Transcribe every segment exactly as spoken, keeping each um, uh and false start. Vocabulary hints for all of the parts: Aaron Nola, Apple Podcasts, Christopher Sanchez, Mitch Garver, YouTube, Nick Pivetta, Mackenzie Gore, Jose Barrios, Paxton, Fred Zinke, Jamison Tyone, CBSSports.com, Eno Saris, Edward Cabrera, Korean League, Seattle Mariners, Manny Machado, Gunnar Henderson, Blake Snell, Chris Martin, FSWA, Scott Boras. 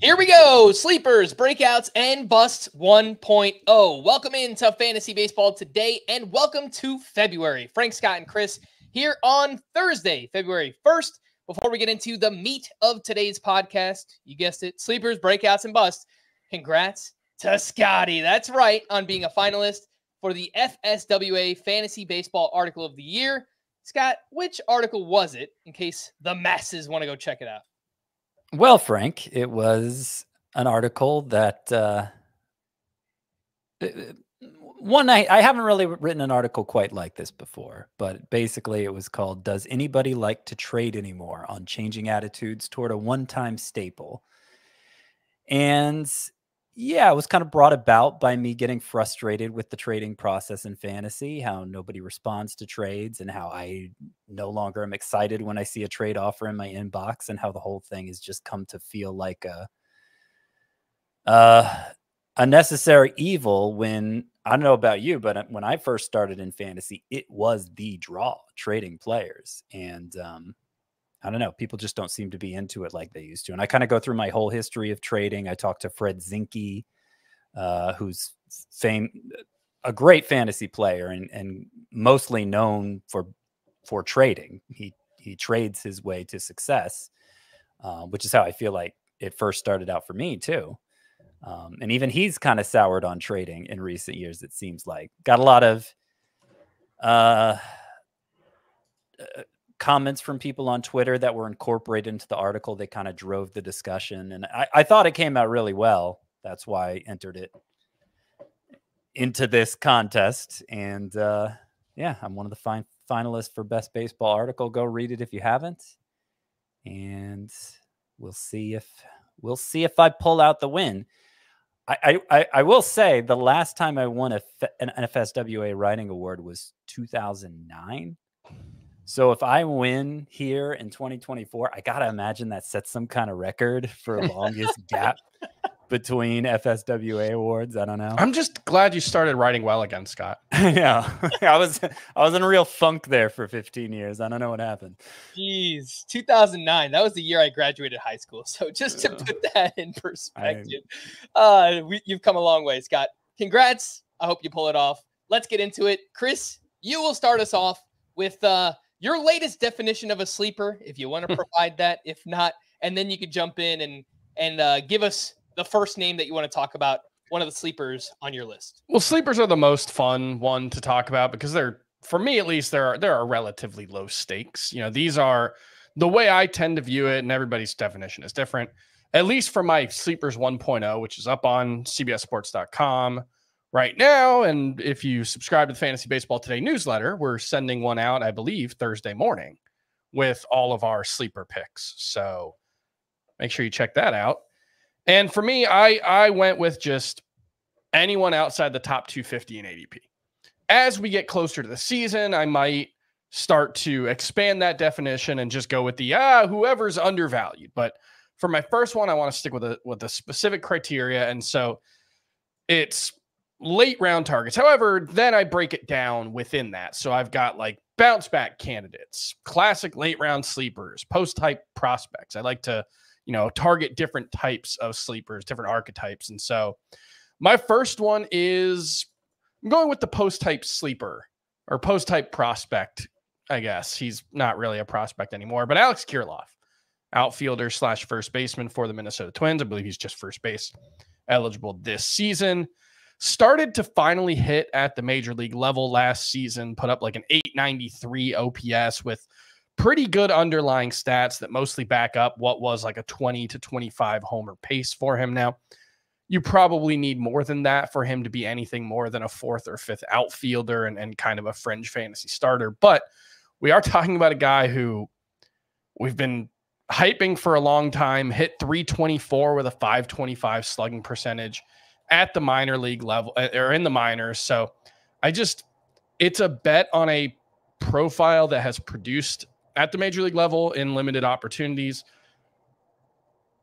Here we go. Sleepers, breakouts, and busts one point oh. Welcome into Fantasy Baseball today, and welcome to February. Frank, Scott, and Chris here on Thursday, February first. Before we get into the meat of today's podcast, you guessed it, sleepers, breakouts, and busts. Congrats to Scotty. That's right, on being a finalist for the F S W A Fantasy Baseball Article of the Year. Scott, which article was it, in case the masses want to go check it out? Well, Frank, it was an article that uh, one I, I haven't really written an article quite like this before, but basically it was called "Does Anybody Like to Trade Anymore?" on Changing Attitudes Toward a One-Time Staple. And yeah, it was kind of brought about by me getting frustrated with the trading process in fantasy, how nobody responds to trades, and how I no longer am excited when I see a trade offer in my inbox, and how the whole thing has just come to feel like a, uh, a necessary evil. When, I don't know about you, but when I first started in fantasy, it was the draw, trading players. And um, I don't know. People just don't seem to be into it like they used to. And I kind of go through my whole history of trading. I talked to Fred Zinke, uh, who's fame, a great fantasy player and, and mostly known for, for trading. He, he trades his way to success, uh, which is how I feel like it first started out for me too. Um, and even he's kind of soured on trading in recent years. It seems like got a lot of, uh, uh comments from people on Twitter that were incorporated into the article. They kind of drove the discussion, and I, I thought it came out really well. That's why I entered it into this contest. And uh, yeah, I'm one of the fine finalists for best baseball article. Go read it if you haven't, and we'll see if we'll see if I pull out the win. I I, I will say the last time I won a, an F S W A writing award was two thousand nine. So if I win here in twenty twenty-four, I got to imagine that sets some kind of record for the longest gap between F S W A awards. I don't know. I'm just glad you started writing well again, Scott. Yeah, I was I was in a real funk there for fifteen years. I don't know what happened. Jeez, two thousand nine. That was the year I graduated high school. So just to put that in perspective, I... uh, we, you've come a long way, Scott. Congrats. I hope you pull it off. Let's get into it. Chris, you will start us off with... Uh, your latest definition of a sleeper, if you want to provide that, if not, and then you could jump in and and uh, give us the first name that you want to talk about, one of the sleepers on your list. Well, sleepers are the most fun one to talk about because they're, for me at least, there are there are relatively low stakes. You know, these are the way I tend to view it, and everybody's definition is different. At least for my sleepers one point oh, which is up on C B S sports dot com. Right now, and if you subscribe to the Fantasy Baseball Today newsletter, we're sending one out, I believe, Thursday morning with all of our sleeper picks. So make sure you check that out. And for me, I, I went with just anyone outside the top two fifty in A D P. As we get closer to the season, I might start to expand that definition and just go with the, ah, whoever's undervalued. But for my first one, I want to stick with a, with a specific criteria. And so it's late round targets. However, then I break it down within that. So I've got like bounce back candidates, classic late round sleepers, post hype prospects. I like to, you know, target different types of sleepers, different archetypes. And so my first one is I'm going with the post hype sleeper or post hype prospect. I guess he's not really a prospect anymore, but Alex Kirilloff, outfielder slash first baseman for the Minnesota Twins. I believe he's just first base eligible this season. Started to finally hit at the major league level last season, put up like an eight ninety-three O P S with pretty good underlying stats that mostly back up what was like a twenty to twenty-five homer pace for him. Now, you probably need more than that for him to be anything more than a fourth or fifth outfielder and, and kind of a fringe fantasy starter. But we are talking about a guy who we've been hyping for a long time, hit three twenty-four with a five twenty-five slugging percentage at the minor league level or in the minors. So I just, it's a bet on a profile that has produced at the major league level in limited opportunities.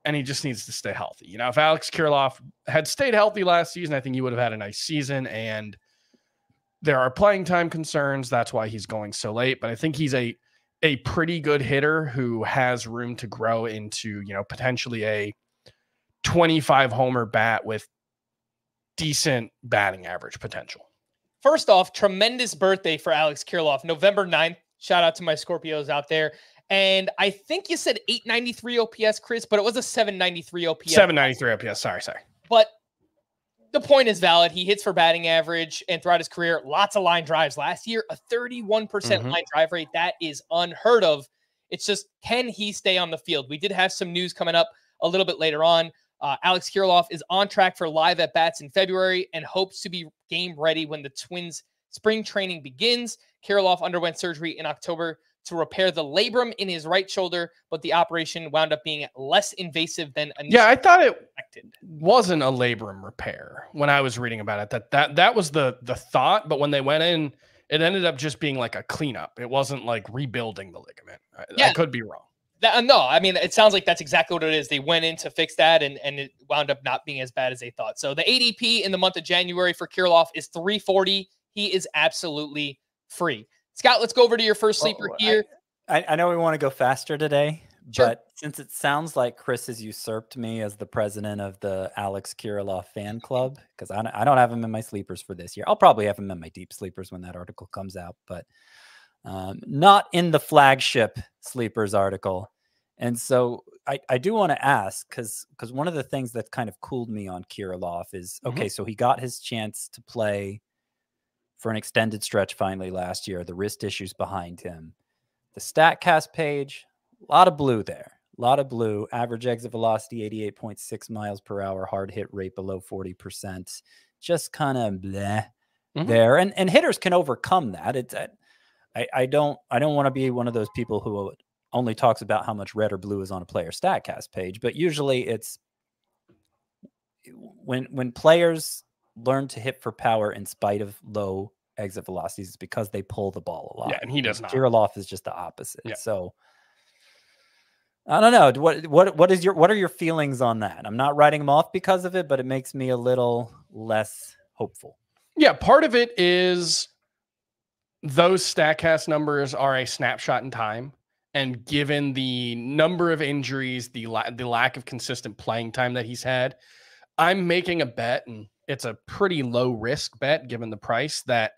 And he just needs to stay healthy. You know, if Alex Kirilloff had stayed healthy last season, I think he would have had a nice season, and there are playing time concerns. That's why he's going so late, but I think he's a, a pretty good hitter who has room to grow into, you know, potentially a twenty-five homer bat with decent batting average potential. First off, tremendous birthday for Alex Kirilloff, November ninth. Shout out to my Scorpios out there. And I think you said eight ninety-three O P S, Chris, but it was a seven ninety-three O P S. seven ninety-three O P S, sorry, sorry. But the point is valid. He hits for batting average, and throughout his career, lots of line drives. Last year, a thirty-one percent mm-hmm. line drive rate. That is unheard of. It's just, can he stay on the field? We did have some news coming up a little bit later on. Uh, Alex Kirilloff is on track for live at-bats in February and hopes to be game ready when the Twins' spring training begins. Kirilloff underwent surgery in October to repair the labrum in his right shoulder, but the operation wound up being less invasive than initially yeah, I thought it expected. Wasn't a labrum repair when I was reading about it. That that that was the the thought, but when they went in, it ended up just being like a cleanup. It wasn't like rebuilding the ligament. Yeah. I could be wrong. That, no, I mean, it sounds like that's exactly what it is. They went in to fix that, and, and it wound up not being as bad as they thought. So the A D P in the month of January for Kirilloff is three forty. He is absolutely free. Scott, let's go over to your first sleeper well, here. I, I know we want to go faster today, sure. but since it sounds like Chris has usurped me as the president of the Alex Kirilloff fan club, because I, I don't have him in my sleepers for this year. I'll probably have him in my deep sleepers when that article comes out, but um, not in the flagship sleepers article. And so I, I do want to ask, because because one of the things that kind of cooled me on Kirilloff is, mm-hmm. okay, so he got his chance to play for an extended stretch finally last year, the wrist issues behind him. The Statcast page, a lot of blue there, a lot of blue. Average exit velocity, eighty-eight point six miles per hour, hard hit rate below forty percent. Just kind of bleh mm-hmm. there. And and hitters can overcome that. It's I, I don't I don't want to be one of those people who only talks about how much red or blue is on a player Statcast page, but usually it's when when players learn to hit for power in spite of low exit velocities is because they pull the ball a lot. Yeah, and he does not. Kirilloff is just the opposite. Yeah. So I don't know. What what what is your what are your feelings on that? I'm not writing him off because of it, but it makes me a little less hopeful. Yeah, part of it is those Statcast numbers are a snapshot in time, and given the number of injuries, the la the lack of consistent playing time that he's had, I'm making a bet, and it's a pretty low risk bet given the price, that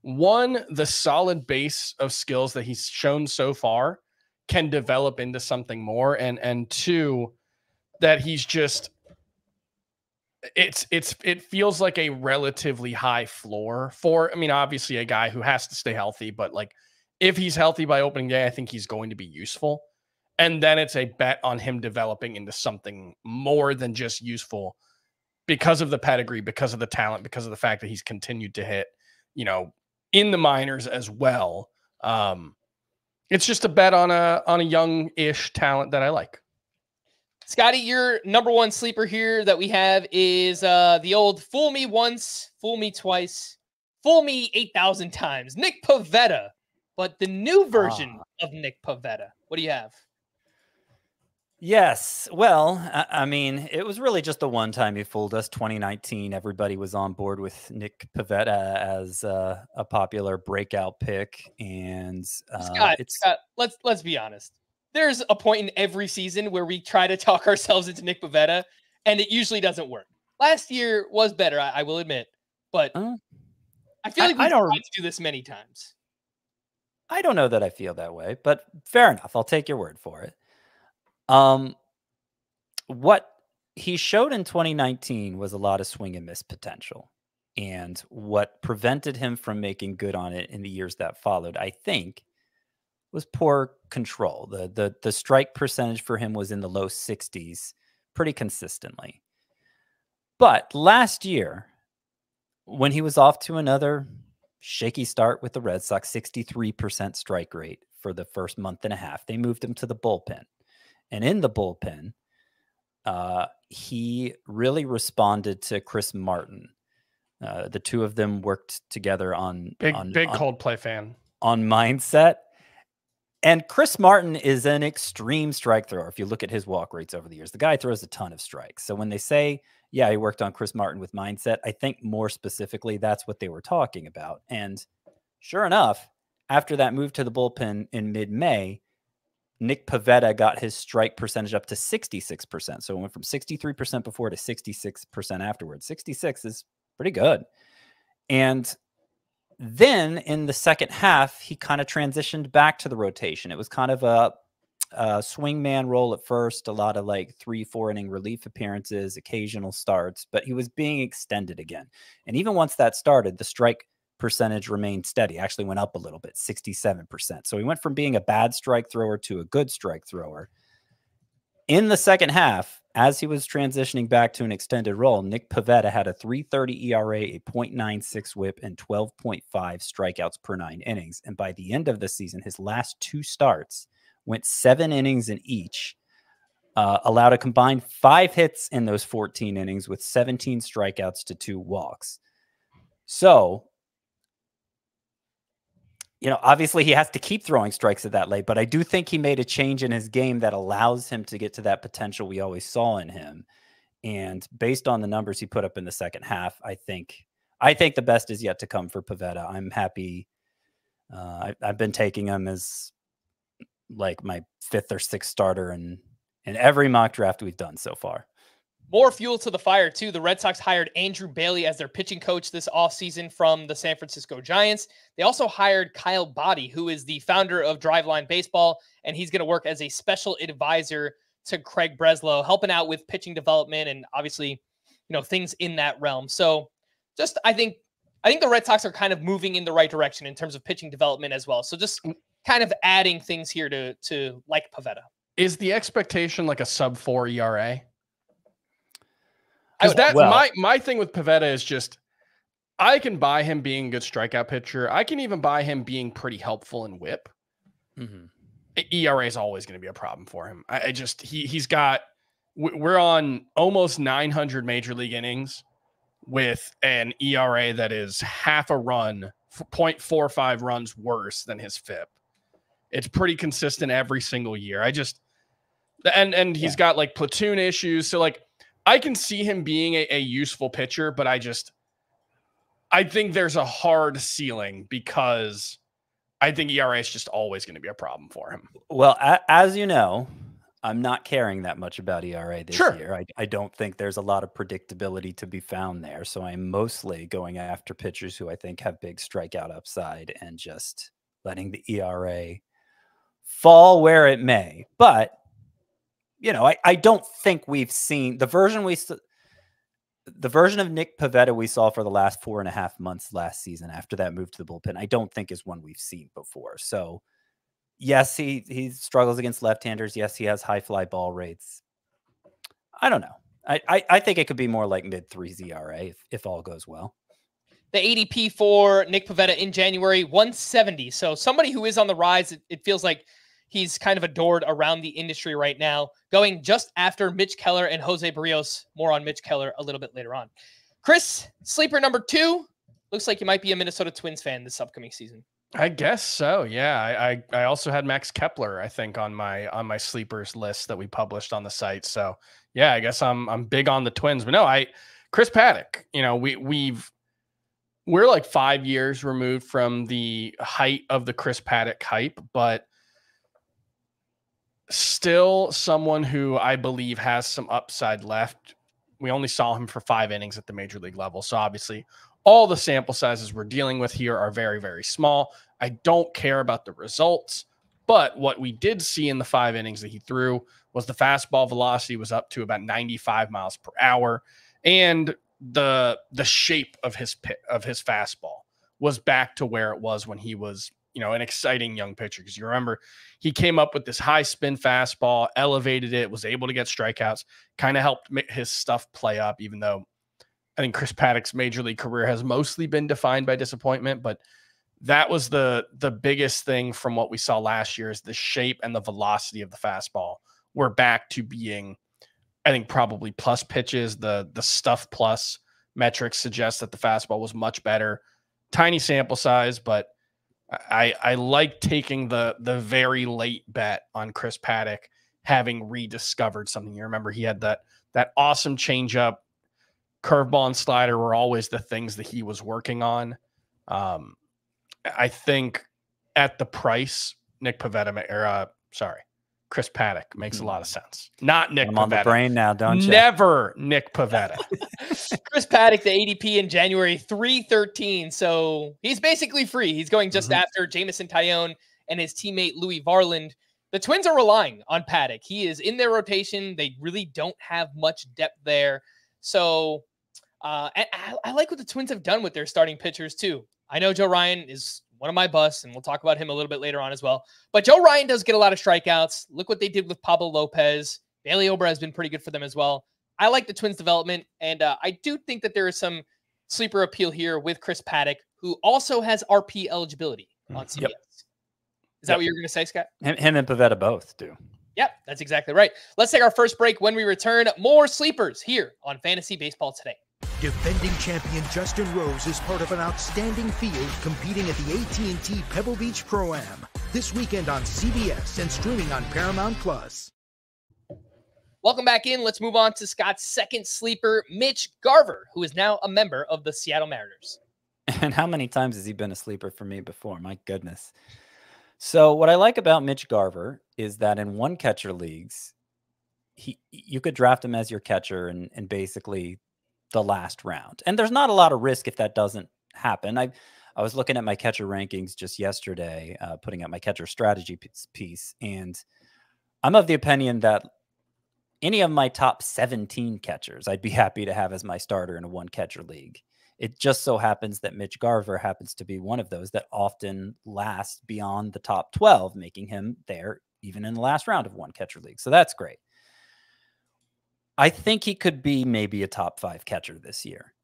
one, the solid base of skills that he's shown so far can develop into something more. And, and two, that he's just, it's, it's, it feels like a relatively high floor for, I mean, obviously a guy who has to stay healthy, but like if he's healthy by opening day, I think he's going to be useful. And then it's a bet on him developing into something more than just useful, because of the pedigree, because of the talent, because of the fact that he's continued to hit, you know, in the minors as well. Um, it's just a bet on a, on a young-ish talent that I like. Scotty, your number one sleeper here that we have is uh, the old fool me once, fool me twice, fool me eight thousand times, Nick Pivetta, but the new version ah. of Nick Pivetta. What do you have? Yes. Well, I mean, it was really just the one time he fooled us. twenty nineteen, everybody was on board with Nick Pivetta as uh, a popular breakout pick. And uh, Scott, it's... Scott, let's let's be honest. There's a point in every season where we try to talk ourselves into Nick Pivetta, and it usually doesn't work. Last year was better, I, I will admit. But uh, I feel like we don't tried to do this many times. I don't know that I feel that way, but fair enough. I'll take your word for it. Um, what he showed in twenty nineteen was a lot of swing and miss potential, and what prevented him from making good on it in the years that followed, I think, was poor control. The, the, the strike percentage for him was in the low sixties pretty consistently. But last year, when he was off to another shaky start with the Red Sox, sixty-three percent strike rate for the first month and a half, they moved him to the bullpen. And in the bullpen, uh, he really responded to Chris Martin. Uh, the two of them worked together on big, on, big on, Coldplay fan on mindset. And Chris Martin is an extreme strike thrower. If you look at his walk rates over the years, the guy throws a ton of strikes. So when they say, yeah, he worked on Chris Martin with mindset, I think more specifically, that's what they were talking about. And sure enough, after that move to the bullpen in mid-May, Nick Pivetta got his strike percentage up to sixty-six percent. So it went from sixty-three percent before to sixty-six percent afterwards. sixty-six is pretty good. And then in the second half, he kind of transitioned back to the rotation. It was kind of a, a swingman role at first, a lot of like three, four inning relief appearances, occasional starts, but he was being extended again. And even once that started, the strike percentage remained steady, actually went up a little bit, sixty-seven percent. So he went from being a bad strike thrower to a good strike thrower. In the second half, as he was transitioning back to an extended role, Nick Pivetta had a three thirty E R A, a point nine six whip, and twelve point five strikeouts per nine innings. And by the end of the season, his last two starts went seven innings in each, uh, allowed a combined five hits in those fourteen innings with seventeen strikeouts to two walks. So, you know, obviously he has to keep throwing strikes at that late, but I do think he made a change in his game that allows him to get to that potential we always saw in him. And based on the numbers he put up in the second half, I think, I think the best is yet to come for Pivetta. I'm happy. Uh, I, I've been taking him as like my fifth or sixth starter in, in every mock draft we've done so far. More fuel to the fire, too. The Red Sox hired Andrew Bailey as their pitching coach this offseason from the San Francisco Giants. They also hired Kyle Boddy, who is the founder of Driveline Baseball, and he's going to work as a special advisor to Craig Breslow, helping out with pitching development and obviously, you know, things in that realm. So just I think I think the Red Sox are kind of moving in the right direction in terms of pitching development as well. So just kind of adding things here to to like Pivetta. Is the expectation like a sub four E R A? Because that well, my my thing with Pivetta is just I can buy him being a good strikeout pitcher. I can even buy him being pretty helpful in whip. Mm-hmm. E R A is always going to be a problem for him. I, I just he he's got we're on almost nine hundred major league innings with an E R A that is half a run, point four five runs worse than his F I P. It's pretty consistent every single year. I just and and he's yeah. got like platoon issues. So like, I can see him being a, a useful pitcher, but I just, I think there's a hard ceiling because I think E R A is just always going to be a problem for him. Well, a, as you know, I'm not caring that much about E R A this sure. year. I, I don't think there's a lot of predictability to be found there. So I'm mostly going after pitchers who I think have big strikeout upside and just letting the E R A fall where it may. But you know, I, I don't think we've seen the version we the version of Nick Pivetta we saw for the last four and a half months last season after that move to the bullpen. I don't think is one we've seen before. So yes, he he struggles against left-handers. Yes, he has high fly ball rates. I don't know. I I, I think it could be more like mid threes E R A if, if all goes well. The A D P for Nick Pivetta in January, one seventy. So somebody who is on the rise. It, it feels like he's kind of adored around the industry right now, going just after Mitch Keller and Jose Barrios. More on Mitch Keller a little bit later on. Chris, sleeper number two. Looks like you might be a Minnesota Twins fan this upcoming season. I guess so, yeah. I, I, I also had Max Kepler, I think, on my on my sleepers list that we published on the site. So, yeah, I guess I'm I'm big on the Twins. But no, I Chris Paddack, you know, we we've we're like five years removed from the height of the Chris Paddack hype, but still someone who I believe has some upside left. We only saw him for five innings at the major league level. So obviously all the sample sizes we're dealing with here are very, very small. I don't care about the results, but what we did see in the five innings that he threw was the fastball velocity was up to about ninety-five miles per hour. And the, the shape of his pit, of his fastball was back to where it was when he was, you know, an exciting young pitcher, because you remember he came up with this high spin fastball, elevated it, was able to get strikeouts, kind of helped make his stuff play up, even though I think Chris Paddack's major league career has mostly been defined by disappointment. But that was the the biggest thing from what we saw last year is the shape and the velocity of the fastball. We're back to being, I think, probably plus pitches. The the stuff plus metrics suggest that the fastball was much better. Tiny sample size, but I, I like taking the the very late bet on Chris Paddack having rediscovered something. You remember he had that that awesome changeup, curveball and slider were always the things that he was working on. Um, I think at the price Nick Pivetta, or, uh, sorry, Chris Paddack makes a lot of sense. Not Nick I'm on Pivetta. The brain now, don't you? Never Nick Pivetta. Chris Paddack, the A D P in January, three thirteen. So he's basically free. He's going just mm-hmm. after Jamison Tyone and his teammate Louis Varland. The Twins are relying on Paddack. He is in their rotation. They really don't have much depth there. So uh, and I, I like what the Twins have done with their starting pitchers too. I know Joe Ryan is one of my busts, and we'll talk about him a little bit later on as well. But Joe Ryan does get a lot of strikeouts. Look what they did with Pablo Lopez. Bailey Ober has been pretty good for them as well. I like the Twins' development, and uh, I do think that there is some sleeper appeal here with Chris Paddack, who also has R P eligibility on C B S. Yep. Is that yep. what you were going to say, Scott? Him, him and Pivetta both do. Yep, that's exactly right. Let's take our first break. When we return, more sleepers here on Fantasy Baseball Today. Defending champion Justin Rose is part of an outstanding field competing at the A T and T Pebble Beach Pro-Am this weekend on C B S and streaming on Paramount Plus. Welcome back in. Let's move on to Scott's second sleeper, Mitch Garver, who is now a member of the Seattle Mariners. And how many times has he been a sleeper for me before? My goodness. So what I like about Mitch Garver is that in one catcher leagues, he you could draft him as your catcher and, and basically the last round. And there's not a lot of risk if that doesn't happen. I I was looking at my catcher rankings just yesterday, uh, putting out my catcher strategy piece, and I'm of the opinion that any of my top seventeen catchers, I'd be happy to have as my starter in a one catcher league. It just so happens that Mitch Garver happens to be one of those that often lasts beyond the top twelve, making him there even in the last round of one catcher league. So that's great. I think he could be maybe a top five catcher this year.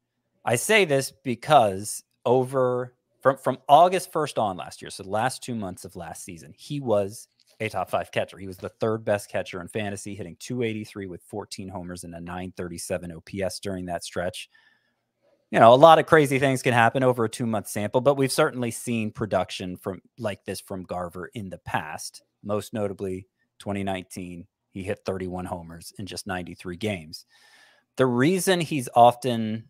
I say this because over from, from August first on last year, so the last two months of last season, he was a top five catcher. He was the third best catcher in fantasy, hitting two eighty-three with fourteen homers and a nine thirty-seven O P S during that stretch. You know, a lot of crazy things can happen over a two month sample, but we've certainly seen production from like this from Garver in the past, most notably twenty nineteen. He hit thirty-one homers in just ninety-three games. The reason he's often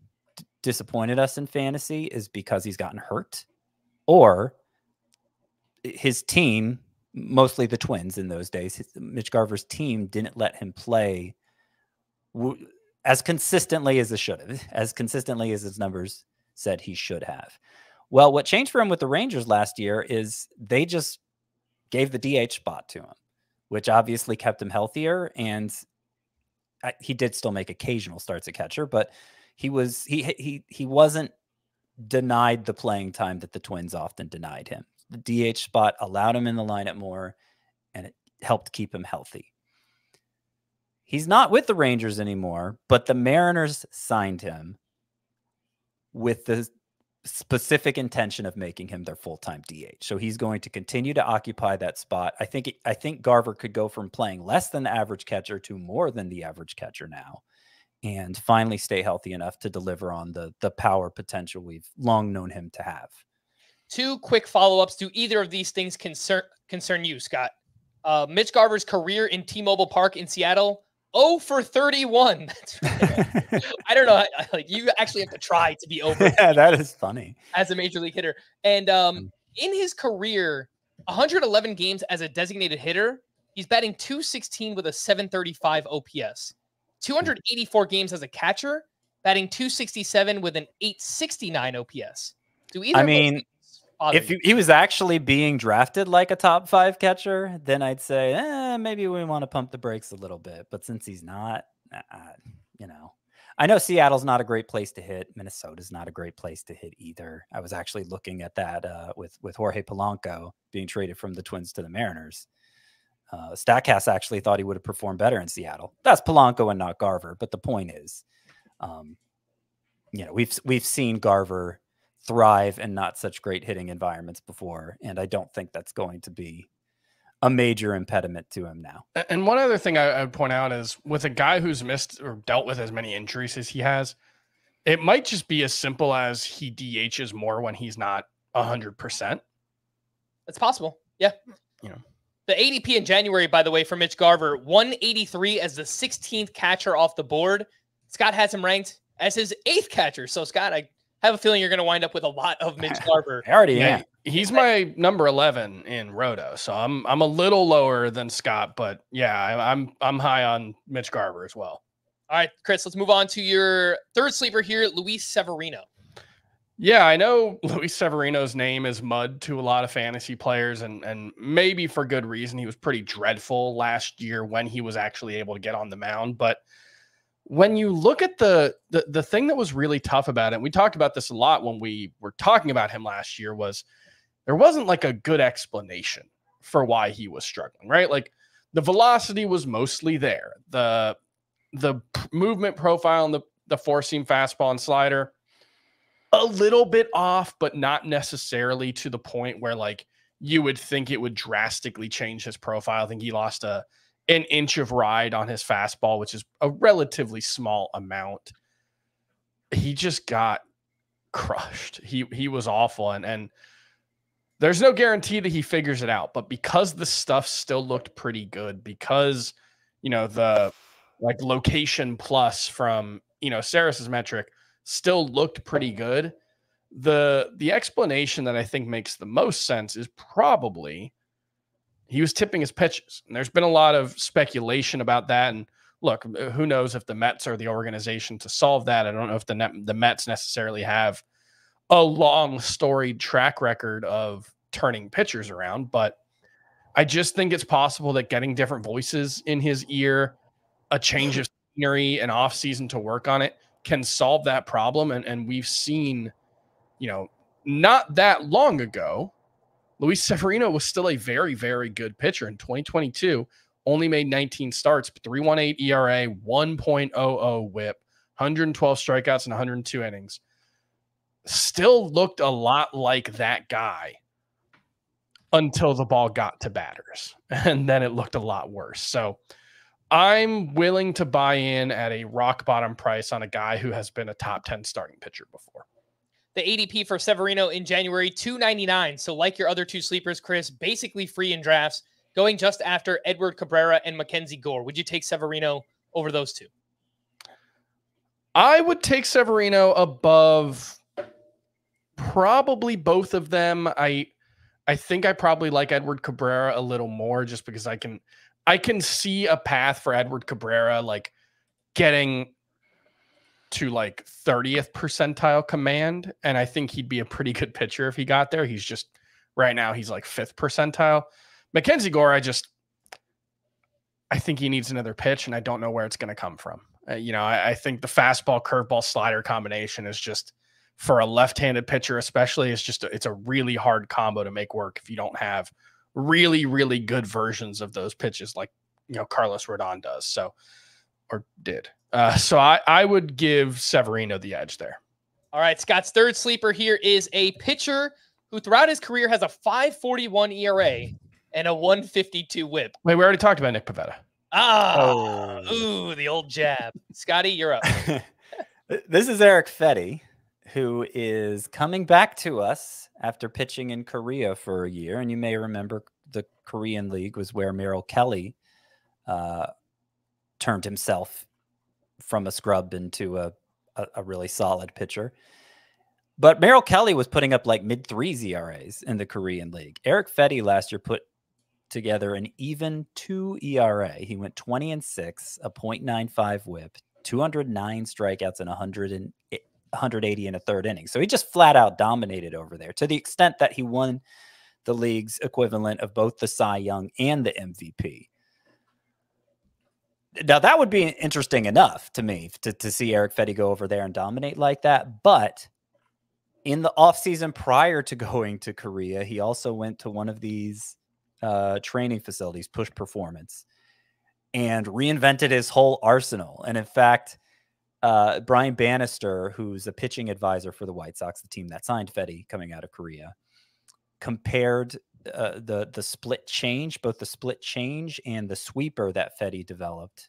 disappointed us in fantasy is because he's gotten hurt or his team, mostly the Twins in those days, his, Mitch Garver's team didn't let him play w as consistently as it should have, as consistently as his numbers said he should have. Well, what changed for him with the Rangers last year is they just gave the D H spot to him, which obviously kept him healthier. And he did still make occasional starts at catcher, but he was, he, he, he wasn't denied the playing time that the Twins often denied him. The D H spot allowed him in the lineup more, and it helped keep him healthy. He's not with the Rangers anymore, but the Mariners signed him with the specific intention of making him their full-time D H. So he's going to continue to occupy that spot. I think, I think Garver could go from playing less than the average catcher to more than the average catcher now, and finally stay healthy enough to deliver on the, the power potential we've long known him to have. Two quick follow-ups. Do either of these things concern, concern you, Scott? Uh, Mitch Garver's career in T-Mobile Park in Seattle, oh for thirty-one. That's right. I don't know. Like, you actually have to try to be over. Yeah, that is funny. As a major league hitter. And um, in his career, one hundred eleven games as a designated hitter, he's batting two sixteen with a seven thirty-five O P S. two hundred eighty-four games as a catcher, batting two sixty-seven with an eight sixty-nine O P S. Do either I mean, if he was actually being drafted like a top five catcher, then I'd say, eh, maybe we want to pump the brakes a little bit. But since he's not, uh, you know, I know Seattle's not a great place to hit. Minnesota's not a great place to hit either. I was actually looking at that uh, with, with Jorge Polanco being traded from the Twins to the Mariners. Uh, Statcast actually thought he would have performed better in Seattle. That's Polanco and not Garver. But the point is, um, you know, we've, we've seen Garver thrive in not such great hitting environments before, and I don't think that's going to be a major impediment to him now. And one other thing I, I would point out is with a guy who's missed or dealt with as many injuries as he has, it might just be as simple as he D Hs more when he's not one hundred percent. That's possible. Yeah. You know, the A D P in January, by the way, for Mitch Garver, one eighty-three as the sixteenth catcher off the board. Scott has him ranked as his eighth catcher. So Scott, I have a feeling you're going to wind up with a lot of Mitch Garver. I already am. He's my number eleven in Roto, so I'm I'm a little lower than Scott, but yeah, I'm I'm high on Mitch Garver as well. All right, Chris, let's move on to your third sleeper here, Luis Severino. Yeah, I know Luis Severino's name is mud to a lot of fantasy players, and and maybe for good reason. He was pretty dreadful last year when he was actually able to get on the mound, but when you look at the, the the thing that was really tough about it, and we talked about this a lot when we were talking about him last year, was there wasn't like a good explanation for why he was struggling, right? Like the velocity was mostly there. The, the movement profile and the, the four seam fastball and slider, a little bit off, but not necessarily to the point where like you would think it would drastically change his profile. I think he lost a, an inch of ride on his fastball, which is a relatively small amount. He just got crushed. He, he was awful. And, and, there's no guarantee that he figures it out, but because the stuff still looked pretty good, because, you know, the like location plus from, you know, Saris's metric still looked pretty good. The, the explanation that I think makes the most sense is probably he was tipping his pitches. And there's been a lot of speculation about that. And look, who knows if the Mets are the organization to solve that. I don't know if the, the Mets necessarily have a long storied track record of turning pitchers around, but I just think it's possible that getting different voices in his ear, a change of scenery and off season to work on it can solve that problem. And, and we've seen, you know, not that long ago, Luis Severino was still a very, very good pitcher in twenty twenty-two, only made nineteen starts, three point one eight E R A, one point oh oh whip, one hundred twelve strikeouts and one hundred two innings. Still looked a lot like that guy until the ball got to batters, and then it looked a lot worse. So I'm willing to buy in at a rock bottom price on a guy who has been a top ten starting pitcher before. The A D P for Severino in January, two ninety-nine. So like your other two sleepers, Chris, basically free in drafts, going just after Edward Cabrera and Mackenzie Gore. Would you take Severino over those two? I would take Severino above probably both of them. I, I think I probably like Edward Cabrera a little more just because I can, I can see a path for Edward Cabrera, like getting to like thirtieth percentile command. And I think he'd be a pretty good pitcher if he got there. He's just right now he's like fifth percentile. Mackenzie Gore, I just, I think he needs another pitch and I don't know where it's going to come from. Uh, you know, I, I think the fastball, curveball, slider combination is just, for a left-handed pitcher especially, it's just a, it's a really hard combo to make work if you don't have really, really good versions of those pitches like, you know, Carlos Rodon does, so or did. Uh, so I, I would give Severino the edge there. All right, Scott's third sleeper here is a pitcher who throughout his career has a five forty-one E R A and a one fifty-two whip. Wait, we already talked about Nick Pivetta. Ah, oh. Ooh, the old jab. Scotty, you're up. This is Erick Fedde, who is coming back to us after pitching in Korea for a year. And you may remember the Korean League was where Merrill Kelly uh, turned himself from a scrub into a, a, a really solid pitcher. But Merrill Kelly was putting up like mid-threes E R As in the Korean League. Erick Fedde last year put together an even two E R A. He went twenty and six, a point nine five whip, two hundred nine strikeouts, and one hundred eight. one hundred eighty in a third inning. So he just flat out dominated over there to the extent that he won the league's equivalent of both the Cy Young and the M V P. Now that would be interesting enough to me to, to see Erick Fedde go over there and dominate like that. But in the offseason prior to going to Korea, he also went to one of these uh, training facilities, Push Performance, and reinvented his whole arsenal. And in fact, Uh, Brian Bannister, who's a pitching advisor for the White Sox, the team that signed Fedde coming out of Korea, compared uh, the, the split change, both the split change and the sweeper that Fedde developed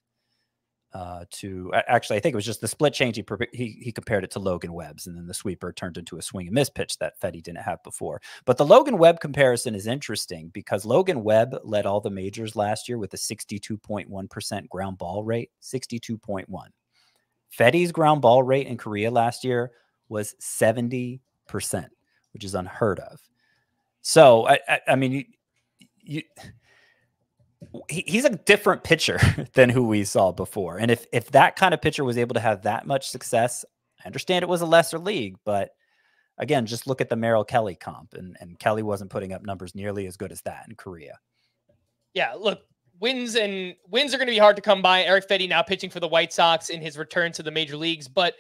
uh, to actually, I think it was just the split change. He, he, he compared it to Logan Webb's, and then the sweeper turned into a swing and miss pitch that Fedde didn't have before. But the Logan Webb comparison is interesting because Logan Webb led all the majors last year with a sixty-two point one percent ground ball rate, sixty-two point one. Fedde's ground ball rate in Korea last year was seventy percent, which is unheard of. So I, I, I mean, you, you he, he's a different pitcher than who we saw before. And if if that kind of pitcher was able to have that much success, I understand it was a lesser league, but again, just look at the Merrill Kelly comp, and, and Kelly wasn't putting up numbers nearly as good as that in Korea. Yeah, look, wins and wins are going to be hard to come by. Erick Fedde now pitching for the White Sox in his return to the major leagues, but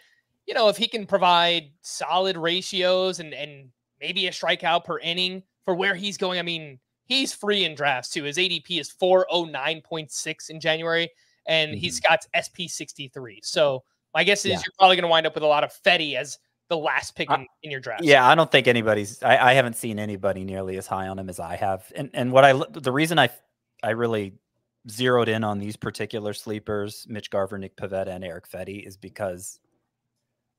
you know, if he can provide solid ratios and and maybe a strikeout per inning for where he's going, I mean, he's free in drafts too. His A D P is four oh nine point six in January, and mm-hmm. he's got S P sixty-three. So my guess is yeah. you're probably going to wind up with a lot of Fedde as the last pick in, I, in your draft. Yeah, I don't think anybody's. I, I haven't seen anybody nearly as high on him as I have. And and what I the reason I I really zeroed in on these particular sleepers, Mitch Garver, Nick Pivetta, and Erick Fedde, is because,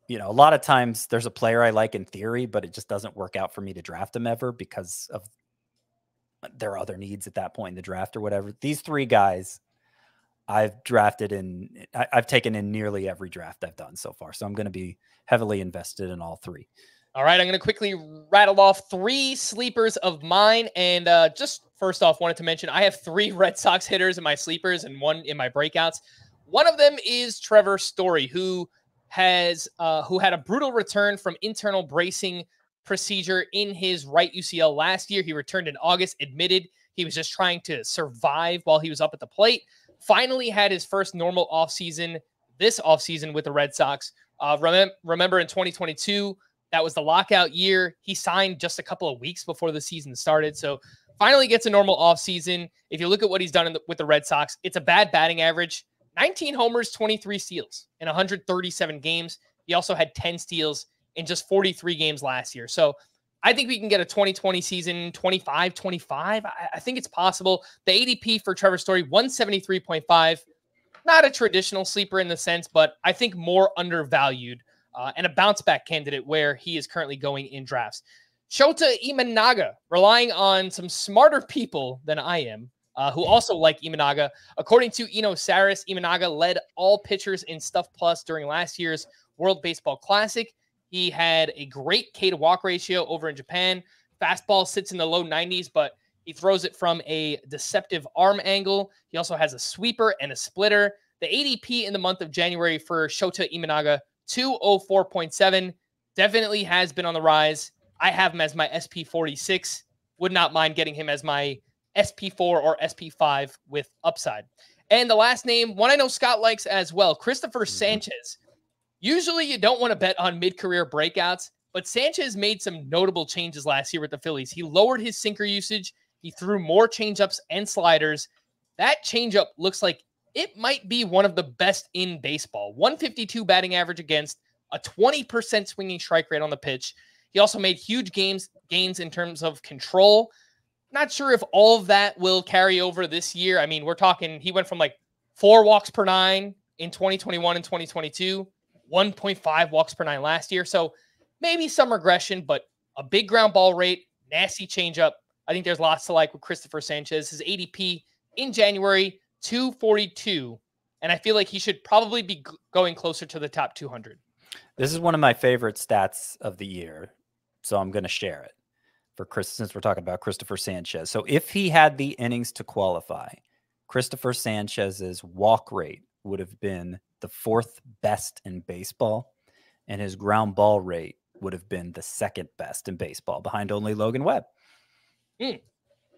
you know, a lot of times there's a player I like in theory, but it just doesn't work out for me to draft them ever because of their other needs at that point in the draft or whatever. These three guys I've drafted in, I, I've taken in nearly every draft I've done so far. So I'm going to be heavily invested in all three. All right. I'm going to quickly rattle off three sleepers of mine. And uh, just first off, wanted to mention, I have three Red Sox hitters in my sleepers and one in my breakouts. One of them is Trevor Story, who has uh, who had a brutal return from internal bracing procedure in his right U C L last year. He returned in August, admitted he was just trying to survive while he was up at the plate. Finally had his first normal offseason this offseason with the Red Sox. Uh, remember, remember in twenty twenty-two, that was the lockout year. He signed just a couple of weeks before the season started. So finally gets a normal offseason. If you look at what he's done in the, with the Red Sox, it's a bad batting average. nineteen homers, twenty-three steals in one hundred thirty-seven games. He also had ten steals in just forty-three games last year. So I think we can get a twenty twenty season, twenty-five twenty-five. I, I think it's possible. The A D P for Trevor Story, one seventy-three point five. Not a traditional sleeper in the sense, but I think more undervalued uh, and a bounce-back candidate where he is currently going in drafts. Shota Imanaga, relying on some smarter people than I am, Uh, who also like Imanaga. According to Eno Saris, Imanaga led all pitchers in Stuff Plus during last year's World Baseball Classic. He had a great K to walk ratio over in Japan. Fastball sits in the low nineties, but he throws it from a deceptive arm angle. He also has a sweeper and a splitter. The A D P in the month of January for Shota Imanaga, two oh four point seven. Definitely has been on the rise. I have him as my S P forty-six. Would not mind getting him as my S P four or S P five with upside. And the last name, one I know Scott likes as well, Christopher Sanchez. Usually you don't want to bet on mid-career breakouts, but Sanchez made some notable changes last year with the Phillies. He lowered his sinker usage. He threw more changeups and sliders. That changeup looks like it might be one of the best in baseball. one fifty-two batting average against, a twenty percent swinging strike rate on the pitch. He also made huge gains, gains in terms of control. Not sure if all of that will carry over this year. I mean, we're talking, he went from like four walks per nine in twenty twenty-one and twenty twenty-two, one point five walks per nine last year. So maybe some regression, but a big ground ball rate, nasty changeup. I think there's lots to like with Christopher Sanchez. His A D P in January, two forty-two. And I feel like he should probably be going closer to the top two hundred. This is one of my favorite stats of the year. So I'm going to share it. For Chris, since we're talking about Christopher Sanchez. So if he had the innings to qualify, Christopher Sanchez's walk rate would have been the fourth best in baseball, and his ground ball rate would have been the second best in baseball, behind only Logan Webb. Mm,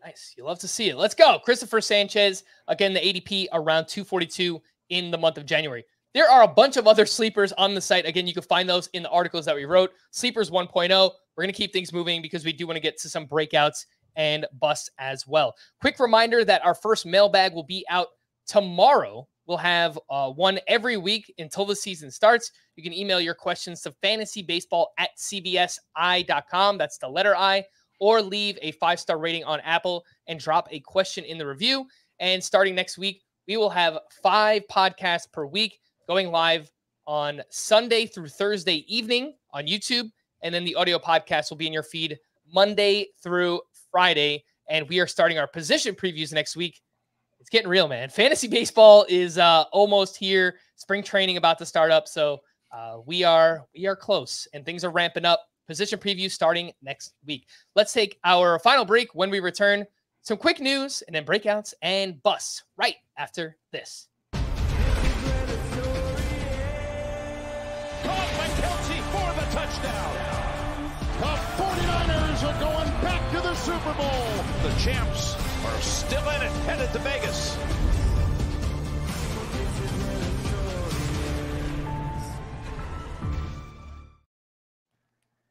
nice. You love to see it. Let's go. Christopher Sanchez, again, the A D P around two forty-two in the month of January. There are a bunch of other sleepers on the site. Again, you can find those in the articles that we wrote. Sleepers one point oh. We're going to keep things moving because we do want to get to some breakouts and busts as well. Quick reminder that our first mailbag will be out tomorrow. We'll have uh, one every week until the season starts. You can email your questions to fantasy baseball at C B S I dot com. That's the letter I. Or leave a five-star rating on Apple and drop a question in the review. And starting next week, we will have five podcasts per week, going live on Sunday through Thursday evening on YouTube. And then the audio podcast will be in your feed Monday through Friday. And we are starting our position previews next week. It's getting real, man. Fantasy baseball is uh, almost here. Spring training about to start up. So uh, we are we are close and things are ramping up. position preview starting next week. Let's take our final break. When we return, some quick news and then breakouts and busts right after this. Caught by Kelsey for the touchdown. The forty-niners are going back to the Super Bowl. The champs are still in it, headed to Vegas.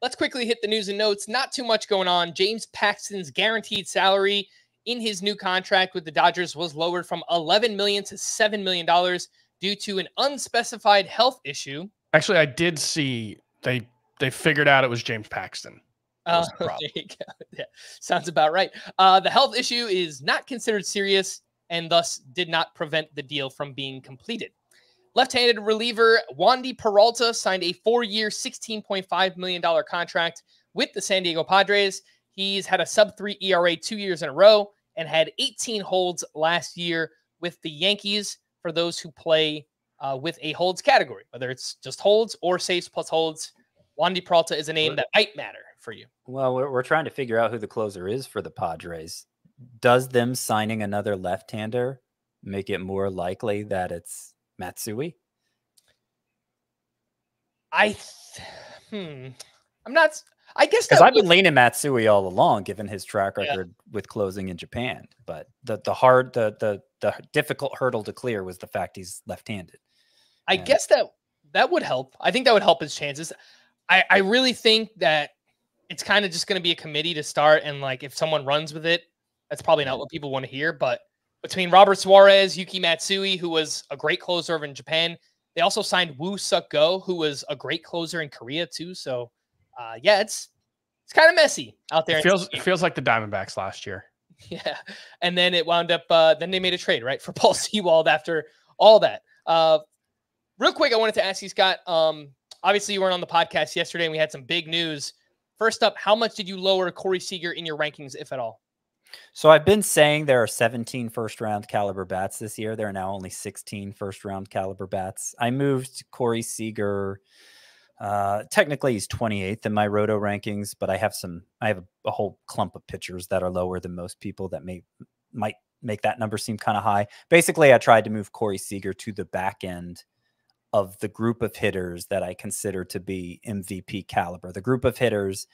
Let's quickly hit the news and notes. Not too much going on. James Paxton's guaranteed salary in his new contract with the Dodgers was lowered from eleven million dollars to seven million dollars due to an unspecified health issue. Actually, I did see they they figured out it was James Paxton. Oh, uh, the there you go. Yeah, sounds about right. Uh, the health issue is not considered serious and thus did not prevent the deal from being completed. Left-handed reliever Wandy Peralta signed a four-year, sixteen point five million dollars contract with the San Diego Padres. He's had a sub three E R A two years in a row and had eighteen holds last year with the Yankees for those who play uh, with a holds category, whether it's just holds or saves plus holds. Wandy Peralta is a name that might matter for you. Well, we're, we're trying to figure out who the closer is for the Padres. Does them signing another left-hander make it more likely that it's Matsui? I, hmm, I'm not, I guess because I've been leaning Matsui all along, given his track record yeah. with closing in Japan. But the the hard, the the the difficult hurdle to clear was the fact he's left-handed. I and guess that that would help. I think that would help his chances. I I really think that it's kind of just going to be a committee to start, and like if someone runs with it, that's probably not what people want to hear, but. Between Robert Suarez, Yuki Matsui, who was a great closer over in Japan. They also signed Woo Suk Go, who was a great closer in Korea, too. So, uh, yeah, it's it's kind of messy out there. It feels, it feels like the Diamondbacks last year. Yeah. And then it wound up, uh, then they made a trade, right, for Paul Sewald after all that. Uh, real quick, I wanted to ask you, Scott, um, obviously you weren't on the podcast yesterday, and we had some big news. First up, how much did you lower Corey Seager in your rankings, if at all? So I've been saying there are seventeen first round caliber bats this year. There are now only sixteen first round caliber bats. I moved Corey Seager. Uh, technically he's twenty-eighth in my roto rankings, but I have some, I have a, a whole clump of pitchers that are lower than most people that may, might make that number seem kind of high. Basically, I tried to move Corey Seager to the back end of the group of hitters that I consider to be M V P caliber, the group of hitters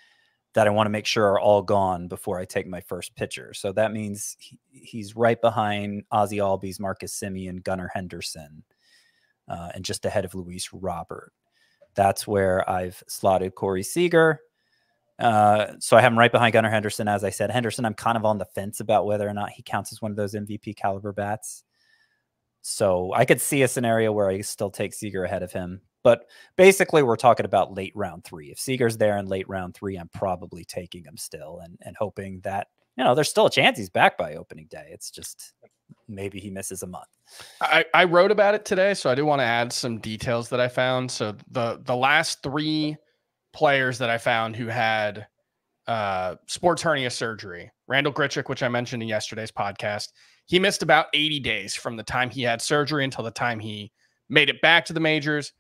that I want to make sure are all gone before I take my first pitcher. So that means he, he's right behind Ozzie Albies, Marcus Semien, Gunnar Henderson, uh, and just ahead of Luis Robert. That's where I've slotted Corey Seager. Uh, so I have him right behind Gunnar Henderson. As I said, Henderson, I'm kind of on the fence about whether or not he counts as one of those M V P caliber bats. So I could see a scenario where I still take Seager ahead of him. But basically, we're talking about late round three. If Seager's there in late round three, I'm probably taking him still and, and hoping that, you know, there's still a chance he's back by opening day. It's just maybe he misses a month. I, I wrote about it today, so I do want to add some details that I found. So the, the last three players that I found who had uh, sports hernia surgery, Randall Grichuk, which I mentioned in yesterday's podcast, he missed about eighty days from the time he had surgery until the time he made it back to the majors.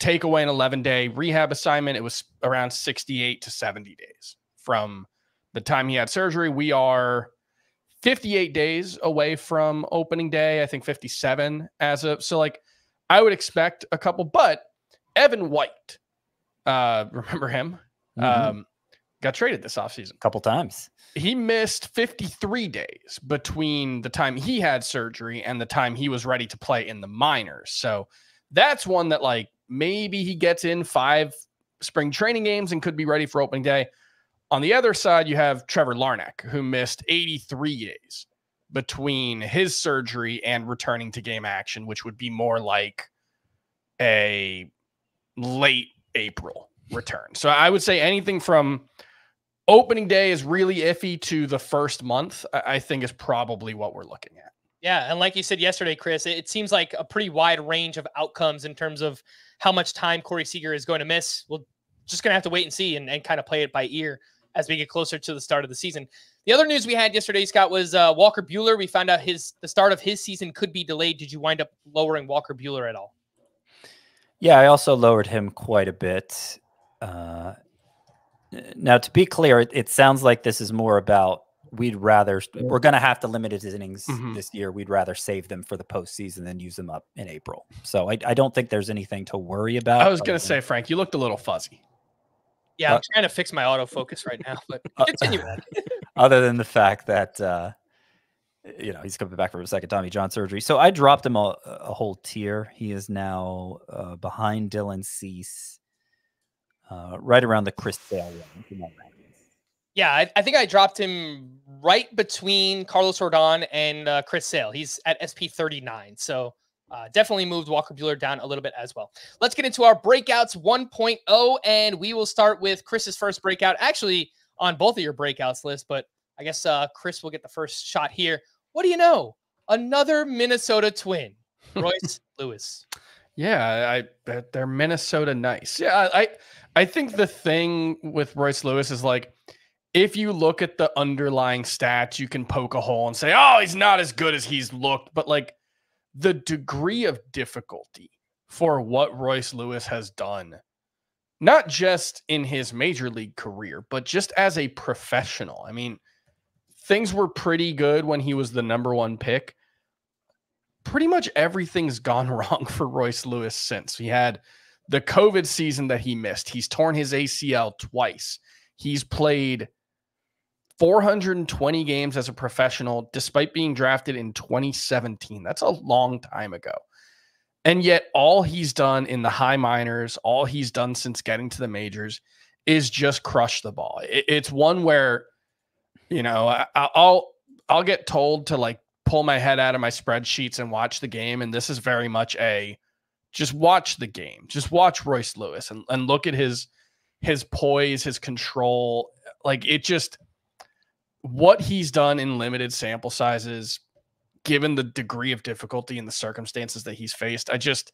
Take away an eleven day rehab assignment. It was around sixty-eight to seventy days from the time he had surgery. We are fifty-eight days away from opening day. I think fifty-seven as of, so like I would expect a couple, but Evan White, uh, remember him, mm-hmm. um, got traded this offseason a couple times. He missed fifty-three days between the time he had surgery and the time he was ready to play in the minors. So that's one that like, maybe he gets in five spring training games and could be ready for opening day. On the other side, you have Trevor Larnach, who missed eighty-three days between his surgery and returning to game action, which would be more like a late April return. So I would say anything from opening day is really iffy to the first month, I think is probably what we're looking at. Yeah, and like you said yesterday, Chris, it seems like a pretty wide range of outcomes in terms of how much time Corey Seager is going to miss. We're just going to have to wait and see and, and kind of play it by ear as we get closer to the start of the season. The other news we had yesterday, Scott, was uh, Walker Buehler. We found out his the start of his season could be delayed. Did you wind up lowering Walker Buehler at all? Yeah, I also lowered him quite a bit. Uh, Now, to be clear, it, it sounds like this is more about we'd rather we're going to have to limit his innings mm-hmm. this year. We'd rather save them for the postseason than use them up in April. So I, I don't think there's anything to worry about. I was going to say, Frank, you looked a little fuzzy. Yeah, uh, I'm trying to fix my autofocus right now, but continue. Other than the fact that, uh, you know, he's coming back for a second Tommy John surgery. So I dropped him a, a whole tier. He is now uh, behind Dylan Cease, uh, right around the Chris Sale line. Yeah, I, I think I dropped him right between Carlos Rodon and uh, Chris Sale. He's at S P thirty-nine, so uh, definitely moved Walker Buehler down a little bit as well. Let's get into our breakouts one point oh, and we will start with Chris's first breakout. Actually, on both of your breakouts list, but I guess uh, Chris will get the first shot here. What do you know? Another Minnesota Twin, Royce Lewis. Yeah, I, they're Minnesota nice. Yeah, I, I think the thing with Royce Lewis is like, if you look at the underlying stats, you can poke a hole and say, oh, he's not as good as he's looked. But like the degree of difficulty for what Royce Lewis has done, not just in his major league career, but just as a professional. I mean, things were pretty good when he was the number one pick. Pretty much everything's gone wrong for Royce Lewis since. He had the COVID season that he missed. He's torn his A C L twice. He's played four hundred twenty games as a professional, despite being drafted in twenty seventeen. That's a long time ago. And yet all he's done in the high minors, all he's done since getting to the majors is just crush the ball. It's one where, you know, I, I'll, I'll get told to like pull my head out of my spreadsheets and watch the game. And this is very much a, just watch the game, just watch Royce Lewis and, and look at his, his poise, his control. Like it just, what he's done in limited sample sizes, given the degree of difficulty and the circumstances that he's faced, I just,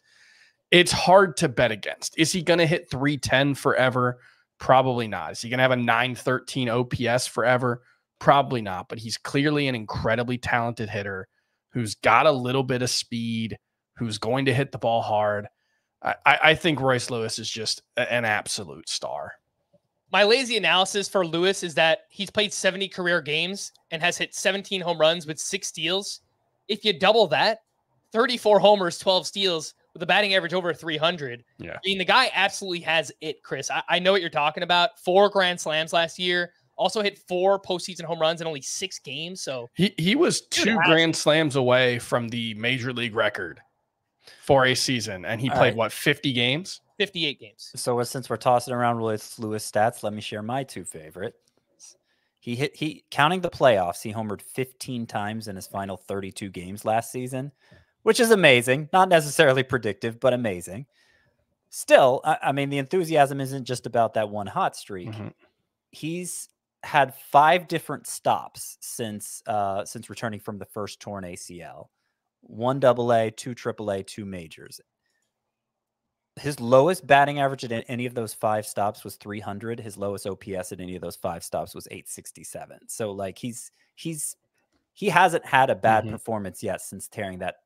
it's hard to bet against. Is he going to hit three ten forever? Probably not. Is he going to have a nine thirteen O P S forever? Probably not. But he's clearly an incredibly talented hitter who's got a little bit of speed, who's going to hit the ball hard. I, I think Royce Lewis is just an absolute star. My lazy analysis for Lewis is that he's played seventy career games and has hit seventeen home runs with six steals. If you double that, thirty-four homers, twelve steals with a batting average over three hundred. Yeah. I mean, the guy absolutely has it, Chris. I, I know what you're talking about. Four grand slams last year. Also hit four postseason home runs in only six games. So he, he was two grand slams away from the major league record for a season, and he All played right. what fifty games, fifty-eight games. So uh, since we're tossing around Royce Lewis stats, let me share my two favorite. He hit he counting the playoffs. He homered fifteen times in his final thirty-two games last season, which is amazing. Not necessarily predictive, but amazing. Still, I, I mean, the enthusiasm isn't just about that one hot streak. Mm-hmm. He's had five different stops since uh, since returning from the first torn A C L. One double A, two triple A, two majors. His lowest batting average at any of those five stops was three hundred. His lowest O P S at any of those five stops was eight sixty-seven. So like he's he's he hasn't had a bad mm-hmm. performance yet since tearing that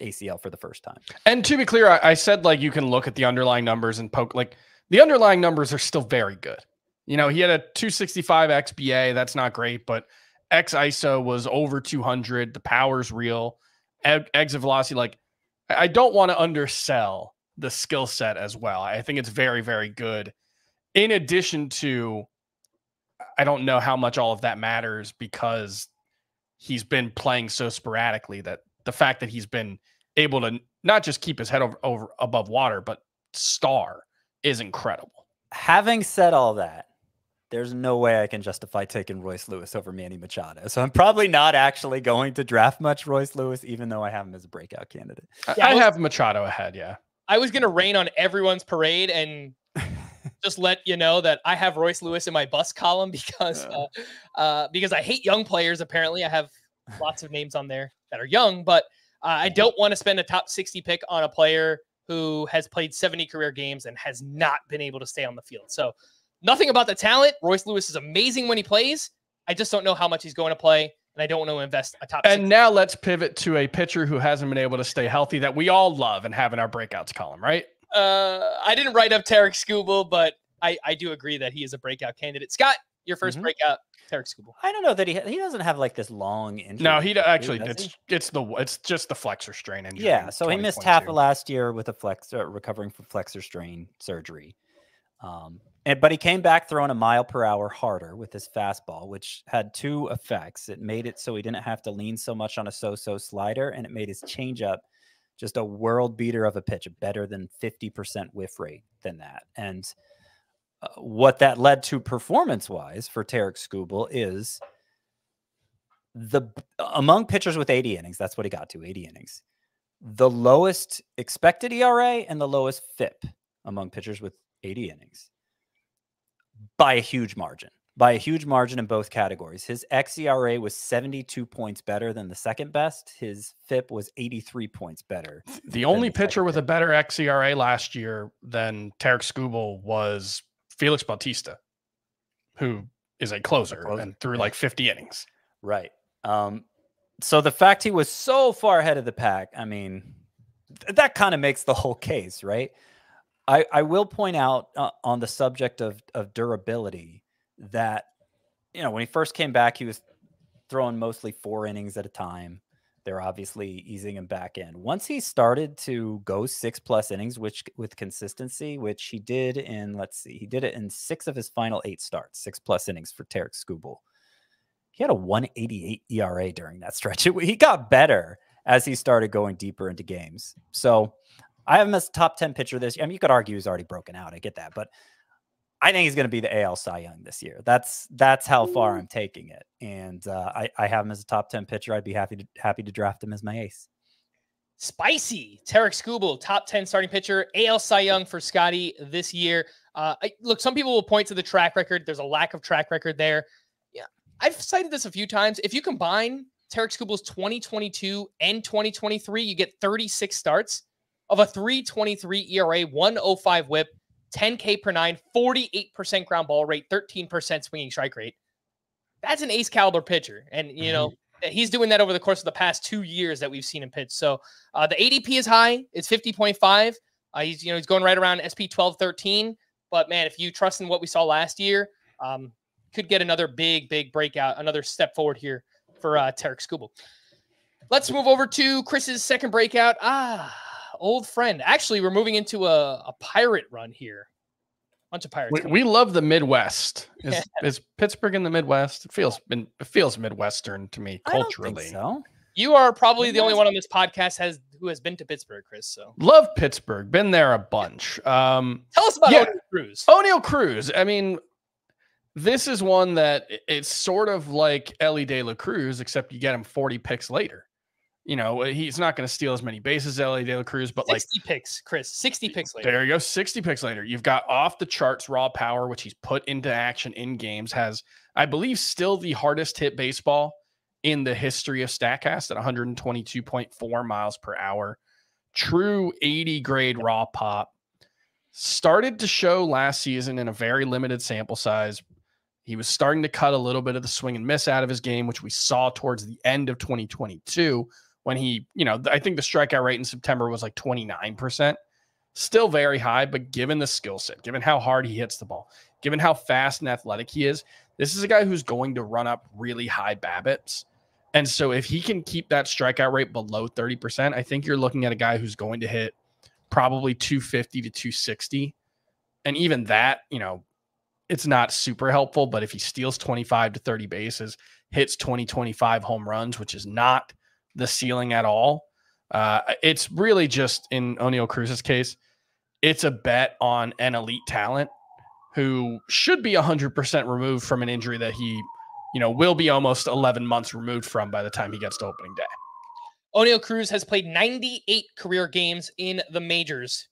A C L for the first time. And to be clear, I, I said like you can look at the underlying numbers and poke, like the underlying numbers are still very good. You know, he had a two sixty-five X B A. That's not great, but X I S O was over two hundred. The power's real. Exit velocity, like I don't want to undersell the skill set as well. I think it's very, very good. In addition to, I don't know how much all of that matters because he's been playing so sporadically that the fact that he's been able to not just keep his head over, over above water, but star is incredible. Having said all that, there's no way I can justify taking Royce Lewis over Manny Machado. So I'm probably not actually going to draft much Royce Lewis, even though I have him as a breakout candidate. Yeah, I, I was, have Machado ahead, yeah. I was going to rain on everyone's parade and just let you know that I have Royce Lewis in my bus column because, uh, uh, because I hate young players, apparently. I have lots of names on there that are young, but uh, I don't want to spend a top sixty pick on a player who has played seventy career games and has not been able to stay on the field. So nothing about the talent. Royce Lewis is amazing when he plays. I just don't know how much he's going to play, and I don't want to invest a top And six. Now let's pivot to a pitcher who hasn't been able to stay healthy that we all love and have in our breakouts column, right? Uh, I didn't write up Tarik Skubal, but I, I do agree that he is a breakout candidate. Scott, your first mm-hmm. breakout, Tarik Skubal. I don't know that he he doesn't have like this long injury. No, he actually too, it's he? it's the it's just the flexor strain injury. Yeah, so he missed half of last year with a flexor, recovering from flexor strain surgery. Um, and but he came back throwing a mile per hour harder with his fastball, which had two effects. It made it so he didn't have to lean so much on a so-so slider, and it made his changeup just a world beater of a pitch, better than fifty percent whiff rate than that. And uh, what that led to performance-wise for Tarik Skubal is the among pitchers with eighty innings, that's what he got to, eighty innings, the lowest expected E R A and the lowest F I P among pitchers with eighty innings by a huge margin, by a huge margin in both categories. His X E R A was seventy-two points better than the second best. His F I P was eighty-three points better. The only the pitcher with best. a better X E R A last year than Tarik Skubal was Felix Bautista, who is a closer, a closer. and threw like fifty innings. Right. Um, so the fact he was so far ahead of the pack, I mean, th that kind of makes the whole case, right? I, I will point out uh, on the subject of, of durability that, you know, when he first came back, he was throwing mostly four innings at a time. They're obviously easing him back in. Once he started to go six plus innings, which with consistency, which he did in, let's see, he did it in six of his final eight starts, six plus innings for Tarik Skubal. He had a one eighty-eight E R A during that stretch. It, he got better as he started going deeper into games. So I have him as a top ten pitcher this year. I mean, you could argue he's already broken out. I get that. But I think he's going to be the A L Cy Young this year. That's that's how far I'm taking it. And uh, I, I have him as a top ten pitcher. I'd be happy to happy to draft him as my ace. Spicy. Tarik Skubal, top ten starting pitcher. A L Cy Young for Scotty this year. Uh, I, look, some people will point to the track record. There's a lack of track record there. Yeah, I've cited this a few times. If you combine Tarik Skubal's twenty twenty-two and twenty twenty-three, you get thirty-six starts. Of a three twenty-three E R A, one oh five whip, ten K per nine, forty-eight percent ground ball rate, thirteen percent swinging strike rate. That's an ace caliber pitcher. And, you know, mm-hmm. he's doing that over the course of the past two years that we've seen him pitch. So uh, the A D P is high. It's fifty point five. Uh, he's, you know, he's going right around S P twelve, thirteen. But, man, if you trust in what we saw last year, um, could get another big, big breakout, another step forward here for uh, Tarik Skubal. Let's move over to Chris's second breakout. Ah. Old friend. Actually, we're moving into a, a pirate run here. Bunch of pirates. We, we love the Midwest. Is, is Pittsburgh in the Midwest? It feels it feels Midwestern to me culturally. I don't think so. You are probably the only one on this podcast has who has been to Pittsburgh, Chris. So love Pittsburgh. Been there a bunch. Um, Tell us about yeah, O'Neill Cruz. O'Neill Cruz. I mean, this is one that it's sort of like Elly De La Cruz, except you get him forty picks later. You know, he's not going to steal as many bases, Elly De La Cruz, but like sixty picks, Chris, sixty picks later. There you go, sixty picks later. You've got off the charts raw power, which he's put into action in games. Has, I believe, still the hardest hit baseball in the history of Statcast at one twenty-two point four miles per hour. True eighty grade raw pop. Started to show last season in a very limited sample size. He was starting to cut a little bit of the swing and miss out of his game, which we saw towards the end of twenty twenty-two. When he, you know, I think the strikeout rate in September was like twenty-nine percent. Still very high, but given the skill set, given how hard he hits the ball, given how fast and athletic he is, this is a guy who's going to run up really high BABIPs. And so if he can keep that strikeout rate below thirty percent, I think you're looking at a guy who's going to hit probably two fifty to two sixty. And even that, you know, it's not super helpful, but if he steals twenty-five to thirty bases, hits twenty, twenty-five home runs, which is not the ceiling at all. Uh, it's really just, in O'Neill Cruz's case, it's a bet on an elite talent who should be one hundred percent removed from an injury that he, you know, will be almost eleven months removed from by the time he gets to opening day. O'Neill Cruz has played ninety-eight career games in the majors,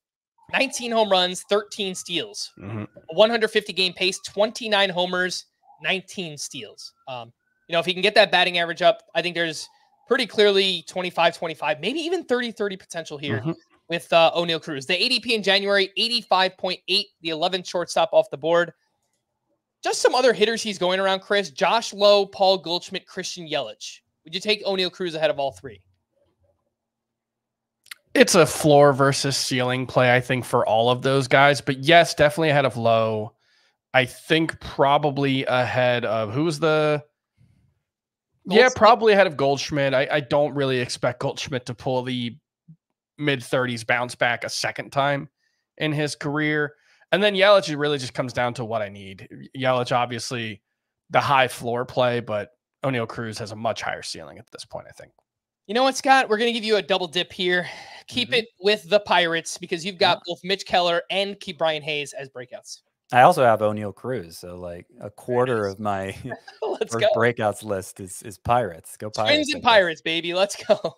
nineteen home runs, thirteen steals, mm-hmm. a one fifty game pace, twenty-nine homers, nineteen steals. Um, you know, if he can get that batting average up, I think there's pretty clearly twenty-five twenty-five, maybe even thirty thirty potential here mm-hmm. with uh, O'Neill Cruz. The A D P in January, eighty-five point eight, the eleventh shortstop off the board. Just some other hitters he's going around, Chris. Josh Lowe, Paul Goldschmidt, Christian Yelich. Would you take O'Neill Cruz ahead of all three? It's a floor versus ceiling play, I think, for all of those guys. But yes, definitely ahead of Lowe. I think probably ahead of who's the yeah, probably ahead of Goldschmidt. I, I don't really expect Goldschmidt to pull the mid thirties bounce back a second time in his career. And then Yelich really just comes down to what I need. Yelich, obviously, the high floor play, but O'Neill Cruz has a much higher ceiling at this point, I think. You know what, Scott? We're going to give you a double dip here. Keep mm-hmm. it with the Pirates because you've got yeah. both Mitch Keller and Key Brian Hayes as breakouts. I also have O'Neill Cruz, so like a quarter of my Let's first go. breakouts list is is Pirates. Go Pirates! Twins and Pirates, baby. Let's go.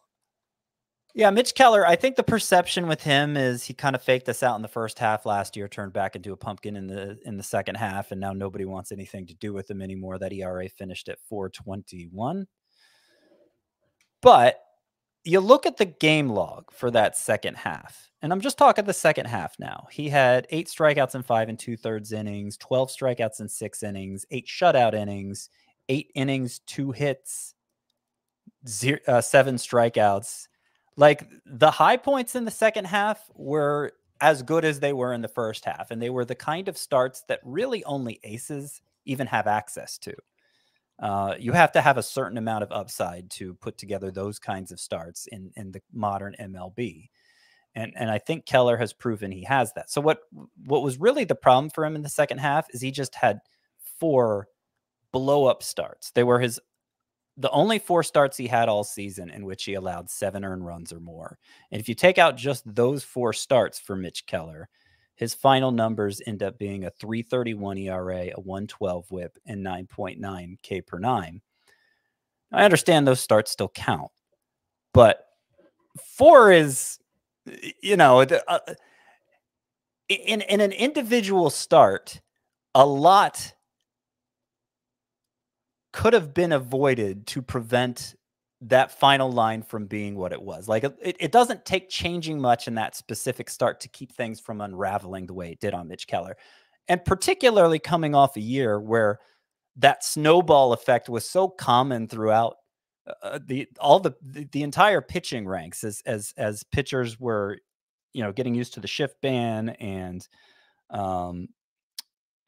Yeah, Mitch Keller. I think the perception with him is he kind of faked us out in the first half last year, turned back into a pumpkin in the in the second half, and now nobody wants anything to do with him anymore. That E R A finished at four twenty-one. But you look at the game log for that second half, and I'm just talking the second half now. He had eight strikeouts in five and two-thirds innings, twelve strikeouts in six innings, eight shutout innings, eight innings, two hits, zero, uh, seven strikeouts. Like, the high points in the second half were as good as they were in the first half, and they were the kind of starts that really only aces even have access to. Uh, you have to have a certain amount of upside to put together those kinds of starts in, in the modern M L B. And, and I think Keller has proven he has that. So what, what was really the problem for him in the second half is he just had four blow up starts. They were his, the only four starts he had all season in which he allowed seven earned runs or more. And if you take out just those four starts for Mitch Keller, his final numbers end up being a three thirty-one E R A, a one twelve whip, and nine point nine K per nine. I understand those starts still count, but four is, you know, uh, in, in an individual start, a lot could have been avoided to prevent that final line from being what it was. Like, it, it doesn't take changing much in that specific start to keep things from unraveling the way it did on Mitch Keller. And particularly coming off a year where that snowball effect was so common throughout uh, the, all the, the, the entire pitching ranks as, as, as pitchers were, you know, getting used to the shift ban and um,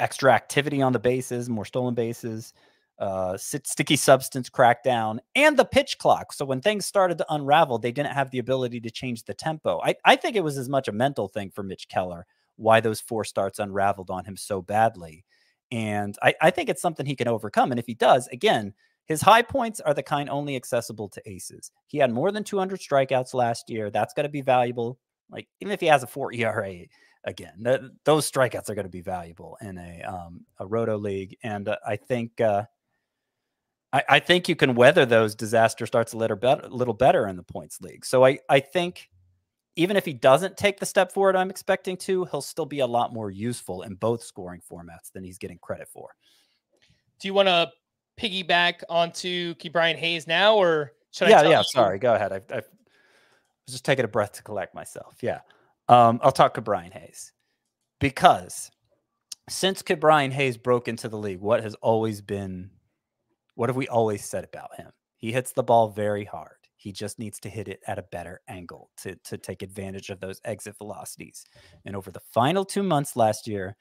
extra activity on the bases, more stolen bases, uh, sticky substance crackdown, and the pitch clock. So when things started to unravel, they didn't have the ability to change the tempo. I, I think it was as much a mental thing for Mitch Keller, why those four starts unraveled on him so badly. And I, I think it's something he can overcome. And if he does, again, his high points are the kind only accessible to aces. He had more than two hundred strikeouts last year. That's going to be valuable. Like, even if he has a four E R A, again, th those strikeouts are going to be valuable in a, um, a roto league. And uh, I think, uh, I, I think you can weather those disaster starts a little better, little better in the points league. So I, I think even if he doesn't take the step forward I'm expecting to, he'll still be a lot more useful in both scoring formats than he's getting credit for. Do you want to piggyback onto Key Brian Hayes now, or should yeah, I? Yeah, yeah. Sorry, go ahead. I, I was just taking a breath to collect myself. Yeah, um, I'll talk to Brian Hayes, because since Key Brian Hayes broke into the league, what has always been what have we always said about him? He hits the ball very hard. He just needs to hit it at a better angle to, to take advantage of those exit velocities. And over the final two months last year,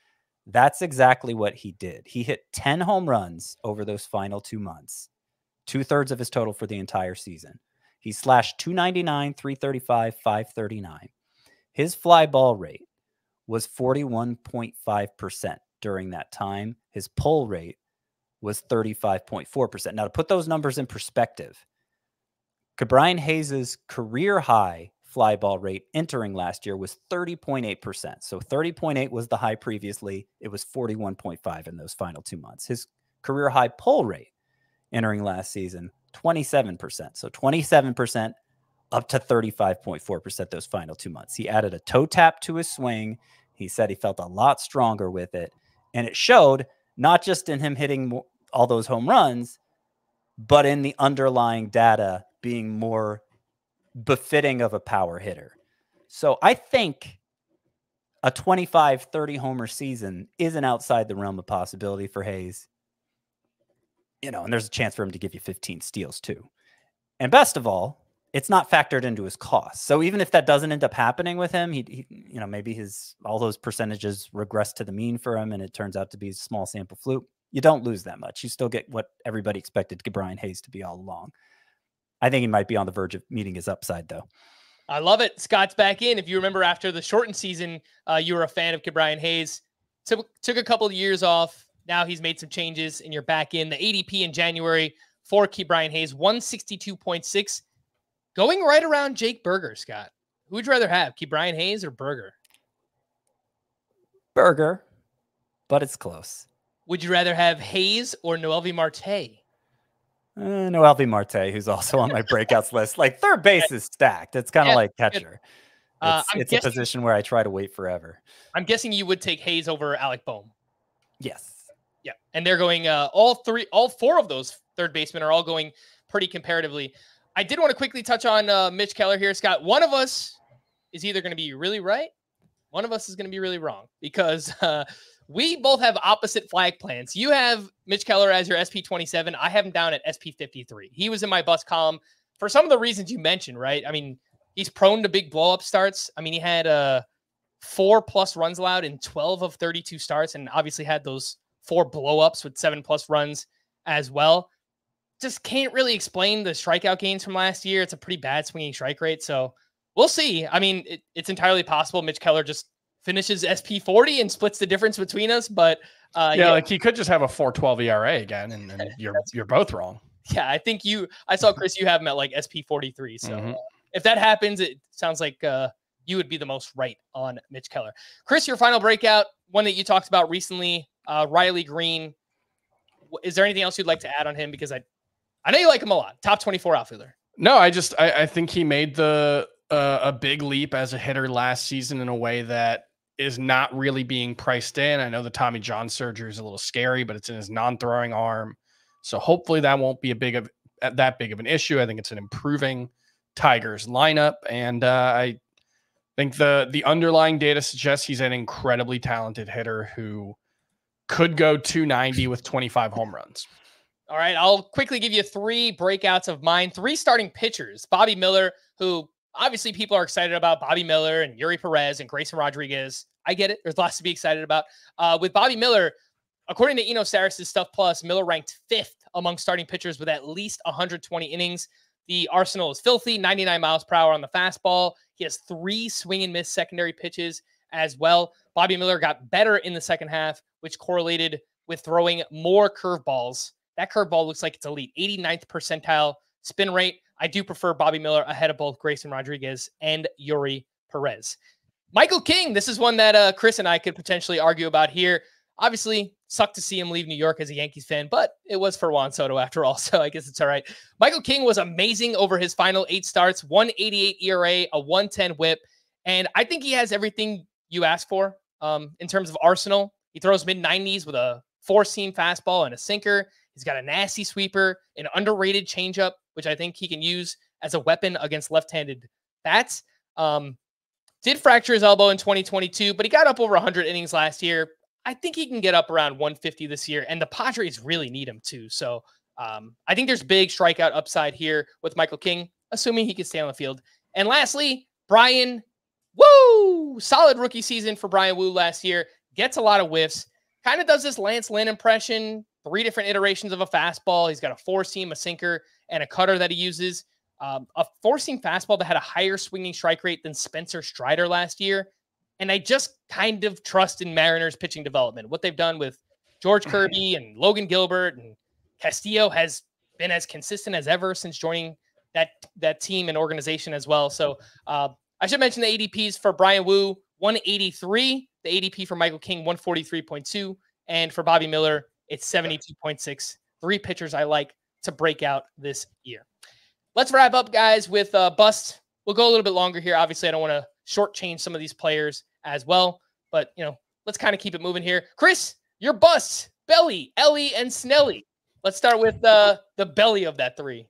that's exactly what he did. He hit ten home runs over those final two months, two-thirds of his total for the entire season. He slashed two ninety-nine, three thirty-five, five thirty-nine. His fly ball rate was forty-one point five percent during that time. His pull rate was thirty-five point four percent. Now, to put those numbers in perspective, Brian Hayes' career high fly ball rate entering last year was thirty point eight percent. So thirty point eight was the high previously. It was forty-one point five in those final two months. His career high pull rate entering last season, twenty-seven percent. So twenty-seven percent up to thirty-five point four percent those final two months. He added a toe tap to his swing. He said he felt a lot stronger with it. And it showed not just in him hitting more, all those home runs, but in the underlying data being more befitting of a power hitter. So I think a twenty-five, thirty homer season isn't outside the realm of possibility for Hayes. You know, and there's a chance for him to give you fifteen steals too. And best of all, it's not factored into his cost. So even if that doesn't end up happening with him, he, he, you know, maybe his, all those percentages regress to the mean for him, and it turns out to be a small sample fluke. You don't lose that much. You still get what everybody expected Brian Hayes to be all along. I think he might be on the verge of meeting his upside, though. I love it. Scott's back in. If you remember, after the shortened season, uh, you were a fan of Brian Hayes. Took, took a couple of years off. Now he's made some changes, and you're back in. The A D P in January for Brian Hayes, one sixty-two point six. Going right around Jake Berger, Scott. Who would you rather have, Brian Hayes or Berger? Berger, but it's close. Would you rather have Hayes or Noelvi Marte? Uh, Noelvi Marte, who's also on my breakouts list. Like, third base is stacked. It's kind of yeah, like catcher. Uh, it's, it's guessing, a position where I try to wait forever. I'm guessing you would take Hayes over Alec Bohm. Yes. Yeah. And they're going, uh, all three, all four of those third basemen are all going pretty comparatively. I did want to quickly touch on uh, Mitch Keller here, Scott. One of us is either going to be really right, one of us is going to be really wrong, because uh, we both have opposite flag plans. You have Mitch Keller as your S P twenty-seven. I have him down at S P fifty-three. He was in my bust column for some of the reasons you mentioned, right? I mean, he's prone to big blow-up starts. I mean, he had uh, four-plus runs allowed in twelve of thirty-two starts, and obviously had those four blow-ups with seven-plus runs as well. Just can't really explain the strikeout gains from last year. It's a pretty bad swinging strike rate, so we'll see. I mean, it, it's entirely possible Mitch Keller just finishes S P forty and splits the difference between us, but uh, yeah, yeah, like he could just have a four twelve E R A again, and, and you're you're both wrong. Yeah, I think you. I saw Chris, you have him at like S P forty-three. So mm-hmm. uh, if that happens, it sounds like uh, you would be the most right on Mitch Keller. Chris, your final breakout, one that you talked about recently, uh, Riley Green. Is there anything else you'd like to add on him? Because I, I know you like him a lot. top twenty-four outfielder. No, I just I, I think he made the uh, a big leap as a hitter last season in a way that is not really being priced in. I know the Tommy John surgery is a little scary, but it's in his non-throwing arm. So hopefully that won't be a big of that big of an issue. I think it's an improving Tigers lineup. And uh, I think the, the underlying data suggests he's an incredibly talented hitter who could go two ninety with twenty-five home runs. All right. I'll quickly give you three breakouts of mine. Three starting pitchers, Bobby Miller, who obviously people are excited about. Bobby Miller and Yuri Perez and Grayson Rodriguez. I get it. There's lots to be excited about. Uh, with Bobby Miller, according to Eno Sarris's Stuff Plus, Miller ranked fifth among starting pitchers with at least one hundred twenty innings. The arsenal is filthy, ninety-nine miles per hour on the fastball. He has three swing and miss secondary pitches as well. Bobby Miller got better in the second half, which correlated with throwing more curveballs. That curveball looks like it's elite, eighty-ninth percentile spin rate. I do prefer Bobby Miller ahead of both Grayson Rodriguez and Yuri Perez. Michael King, this is one that uh, Chris and I could potentially argue about here. Obviously, sucked to see him leave New York as a Yankees fan, but it was for Juan Soto after all, so I guess it's all right. Michael King was amazing over his final eight starts, one eighty-eight E R A, a one ten whip, and I think he has everything you ask for um, in terms of arsenal. He throws mid nineties with a four-seam fastball and a sinker. He's got a nasty sweeper, an underrated changeup, which I think he can use as a weapon against left-handed bats. Um, did fracture his elbow in twenty twenty-two, but he got up over one hundred innings last year. I think he can get up around one fifty this year, and the Padres really need him too. So um, I think there's big strikeout upside here with Michael King, assuming he can stay on the field. And lastly, Brian Woo! Solid rookie season for Brian Woo last year. Gets a lot of whiffs. Kind of does this Lance Lynn impression. Three different iterations of a fastball. He's got a four-seam, a sinker, and a cutter that he uses. Um, a four-seam fastball that had a higher swinging strike rate than Spencer Strider last year. And I just kind of trust in Mariners pitching development. What they've done with George Kirby and Logan Gilbert and Castillo has been as consistent as ever since joining that, that team and organization as well. So uh, I should mention the A D Ps for Brian Woo, one eighty-three. The A D P for Michael King, one forty-three point two. And for Bobby Miller, it's seventy-two point six. Three pitchers I like to break out this year. Let's wrap up, guys, with uh, Bust. We'll go a little bit longer here. Obviously, I don't want to shortchange some of these players as well, but, you know, let's kind of keep it moving here. Chris, your Bust, Belly, Elly, and Snelly. Let's start with uh, the Belly of that three.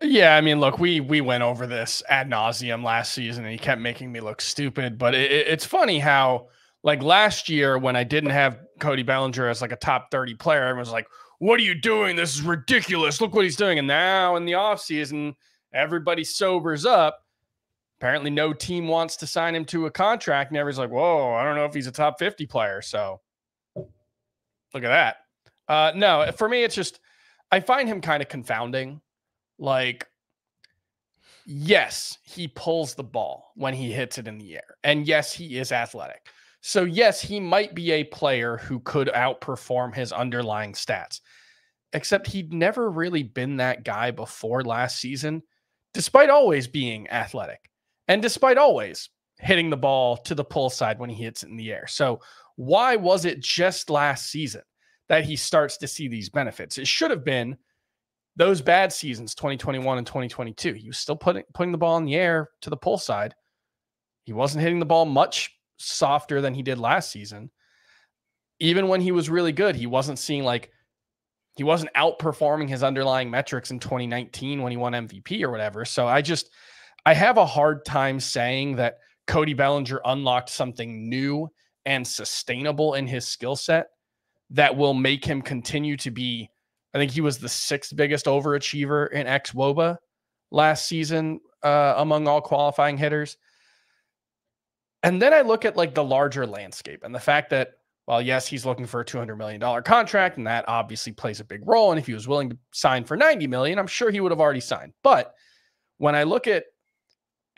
Yeah, I mean, look, we we went over this ad nauseum last season, and he kept making me look stupid, but it, it's funny how, like, last year when I didn't have Cody Bellinger as like a top thirty player, everyone's like, what are you doing? This is ridiculous. Look what he's doing. And now in the offseason, Everybody sobers up. Apparently no team wants to sign him to a contract. And everybody's like, whoa, I don't know if he's a top fifty player. So look at that. Uh, no, for me, it's just, I find him kind of confounding. Like, yes, he pulls the ball when he hits it in the air. And yes, he is athletic. So yes, he might be a player who could outperform his underlying stats, except he'd never really been that guy before last season, despite always being athletic and despite always hitting the ball to the pull side when he hits it in the air. So why was it just last season that he starts to see these benefits? It should have been those bad seasons, twenty twenty-one and twenty twenty-two. He was still putting, putting the ball in the air to the pull side. He wasn't hitting the ball much softer than he did last season. Even when he was really good, he wasn't seeing like, he wasn't outperforming his underlying metrics in twenty nineteen when he won M V P or whatever. So I just, I have a hard time saying that Cody Bellinger unlocked something new and sustainable in his skill set that will make him continue to be, I think he was the sixth biggest overachiever in ex-W O B A last season uh, among all qualifying hitters. And then I look at like the larger landscape and the fact that, well, yes, he's looking for a two hundred million dollar contract, and that obviously plays a big role. And if he was willing to sign for ninety million dollars, I'm sure he would have already signed. But when I look at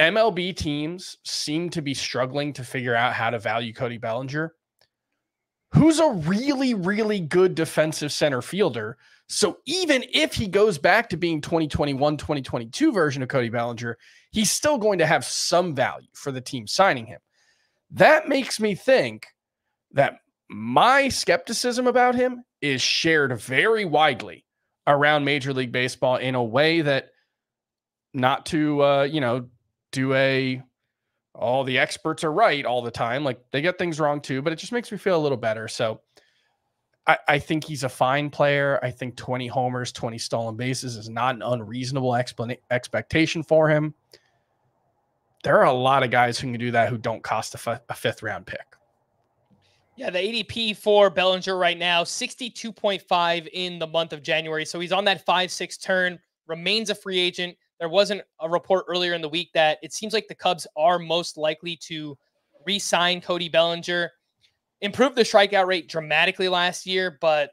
M L B teams seem to be struggling to figure out how to value Cody Bellinger, who's a really, really good defensive center fielder. So even if he goes back to being twenty twenty-one, twenty twenty-two version of Cody Bellinger, he's still going to have some value for the team signing him. That makes me think that my skepticism about him is shared very widely around Major League Baseball in a way that, not to, uh, you know, do a, all the experts are right all the time. Like, they get things wrong too, but it just makes me feel a little better. So I, I think he's a fine player. I think twenty homers, twenty stolen bases is not an unreasonable explan- expectation for him. There are a lot of guys who can do that who don't cost a, f- a fifth round pick. Yeah, the A D P for Bellinger right now, sixty-two point five in the month of January. So he's on that five six turn, remains a free agent. There wasn't a report earlier in the week that it seems like the Cubs are most likely to re-sign Cody Bellinger. Improved the strikeout rate dramatically last year, but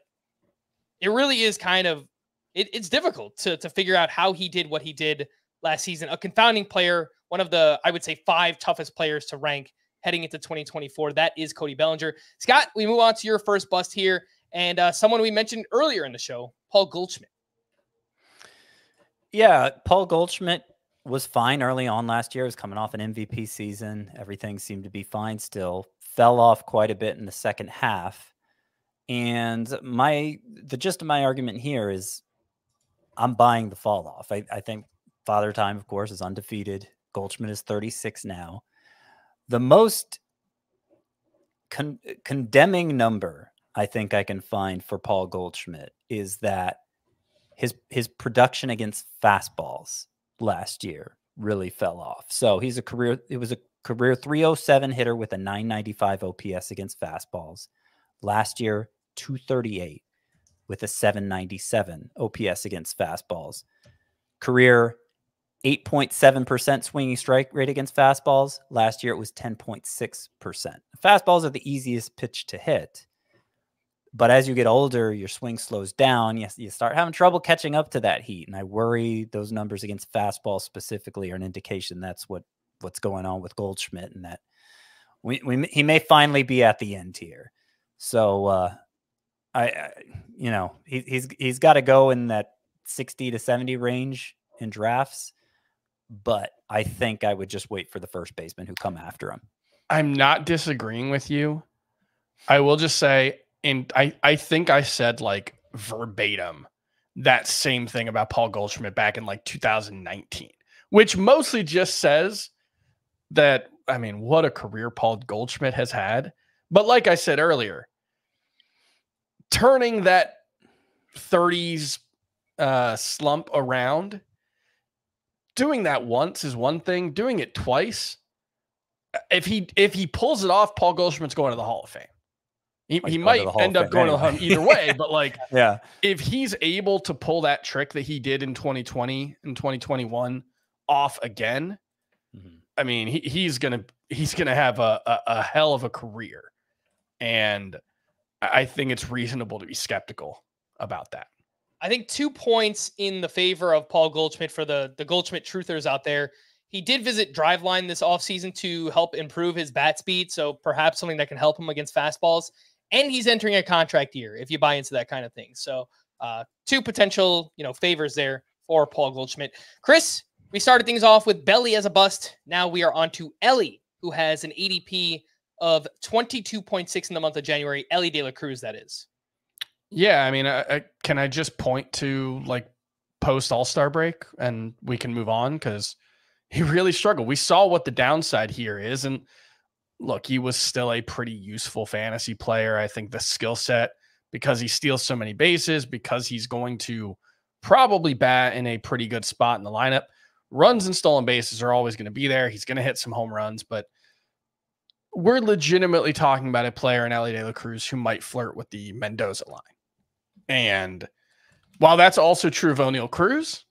it really is kind of, it, it's difficult to, to figure out how he did what he did last season. A confounding player, one of the, I would say, five toughest players to rank heading into twenty twenty-four. That is Cody Bellinger. Scott, we move on to your first bust here. And uh, someone we mentioned earlier in the show, Paul Goldschmidt. Yeah, Paul Goldschmidt was fine early on last year. He was coming off an M V P season. Everything seemed to be fine still. Fell off quite a bit in the second half. And my the gist of my argument here is I'm buying the fall off. I, I think Father Time, of course, is undefeated. Goldschmidt is thirty-six now. The most con- condemning number I think I can find for Paul Goldschmidt is that his his production against fastballs last year really fell off. So he's a career it was a career three oh seven hitter with a nine ninety-five O P S against fastballs. Last year, two thirty-eight with a seven ninety-seven O P S against fastballs. Career eight point seven percent swinging strike rate against fastballs. Last year, it was ten point six percent. Fastballs are the easiest pitch to hit. But as you get older, your swing slows down. You, you start having trouble catching up to that heat. And I worry those numbers against fastballs specifically are an indication that's what, what's going on with Goldschmidt, and that we, we he may finally be at the end here. So, uh, I, I you know, he, he's he's got to go in that sixty to seventy range in drafts. But I think I would just wait for the first baseman who come after him. I'm not disagreeing with you. I will just say, and I, I think I said like verbatim that same thing about Paul Goldschmidt back in like two thousand nineteen, which mostly just says that, I mean, what a career Paul Goldschmidt has had. But like I said earlier, turning that thirties uh, slump around, doing that once is one thing. Doing it twice, if he if he pulls it off, Paul Goldschmidt's going to the Hall of Fame. He, he might end up going to the Hall of Fame either way, but like, yeah, if he's able to pull that trick that he did in twenty twenty and twenty twenty-one off again, mm-hmm. I mean, he, he's going to he's going to have a, a, a hell of a career. And I think it's reasonable to be skeptical about that. I think two points in the favor of Paul Goldschmidt for the, the Goldschmidt truthers out there. He did visit Driveline this offseason to help improve his bat speed, so perhaps something that can help him against fastballs. And he's entering a contract year, if you buy into that kind of thing. So uh, two potential, you know, favors there for Paul Goldschmidt. Chris, we started things off with Belly as a bust. Now we are on to Elly, who has an A D P of twenty-two point six in the month of January. Elly De La Cruz, that is. Yeah, I mean, I, I, can I just point to, like, post-All-Star break and we can move on? Because he really struggled. We saw what the downside here is. And look, he was still a pretty useful fantasy player. I think the skill set, because he steals so many bases, because he's going to probably bat in a pretty good spot in the lineup, runs and stolen bases are always going to be there. He's going to hit some home runs, but we're legitimately talking about a player in Elly De La Cruz who might flirt with the Mendoza line. And while that's also true of O'Neill Cruz,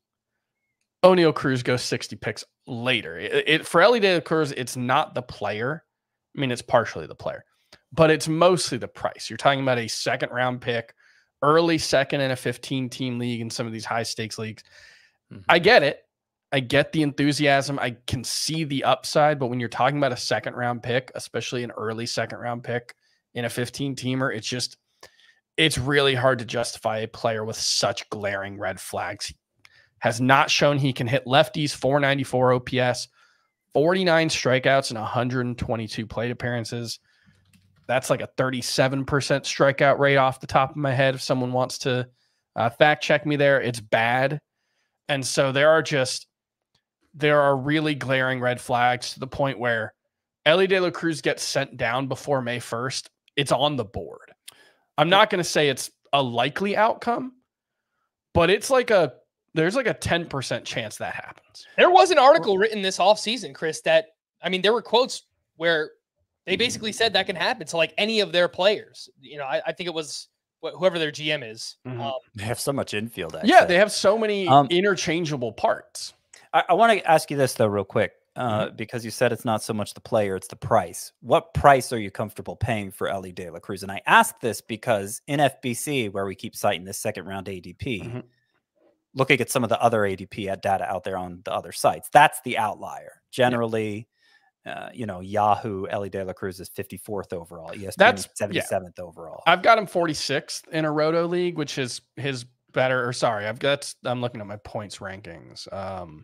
O'Neill Cruz goes sixty picks later. It, it for Elly De La Cruz, it's not the player. I mean, it's partially the player, but it's mostly the price. You're talking about a second round pick, early second in a fifteen team league in some of these high stakes leagues. Mm-hmm. I get it. I get the enthusiasm. I can see the upside, but when you're talking about a second round pick, especially an early second round pick in a fifteen teamer, it's just, it's really hard to justify a player with such glaring red flags. He has not shown he can hit lefties, four ninety-four O P S, forty-nine strikeouts and one hundred twenty-two plate appearances. That's like a thirty-seven percent strikeout rate off the top of my head. If someone wants to uh, fact check me there, it's bad. And so there are just, there are really glaring red flags to the point where Elly De La Cruz gets sent down before May first. It's on the board. I'm not going to say it's a likely outcome, but it's like a, there's like a ten percent chance that happens. There was an article written this offseason, Chris, that, I mean, there were quotes where they basically said that can happen to like any of their players. You know, I, I think it was whoever their G M is. Mm-hmm. um, they have so much infield. Actually. Yeah, they have so many um, interchangeable parts. I, I want to ask you this, though, real quick, uh, mm-hmm. because you said it's not so much the player, it's the price. What price are you comfortable paying for Elly De La Cruz? And I ask this because in F B C, where we keep citing this second round A D P, mm-hmm. looking at some of the other A D P data out there on the other sites, that's the outlier. Generally, yeah. uh, you know, Yahoo, Elly De La Cruz is fifty-fourth overall. E S P N that's seventy-seventh yeah. overall. I've got him forty-sixth in a Roto League, which is his better. Or sorry, I've got. I'm looking at my points rankings. Um,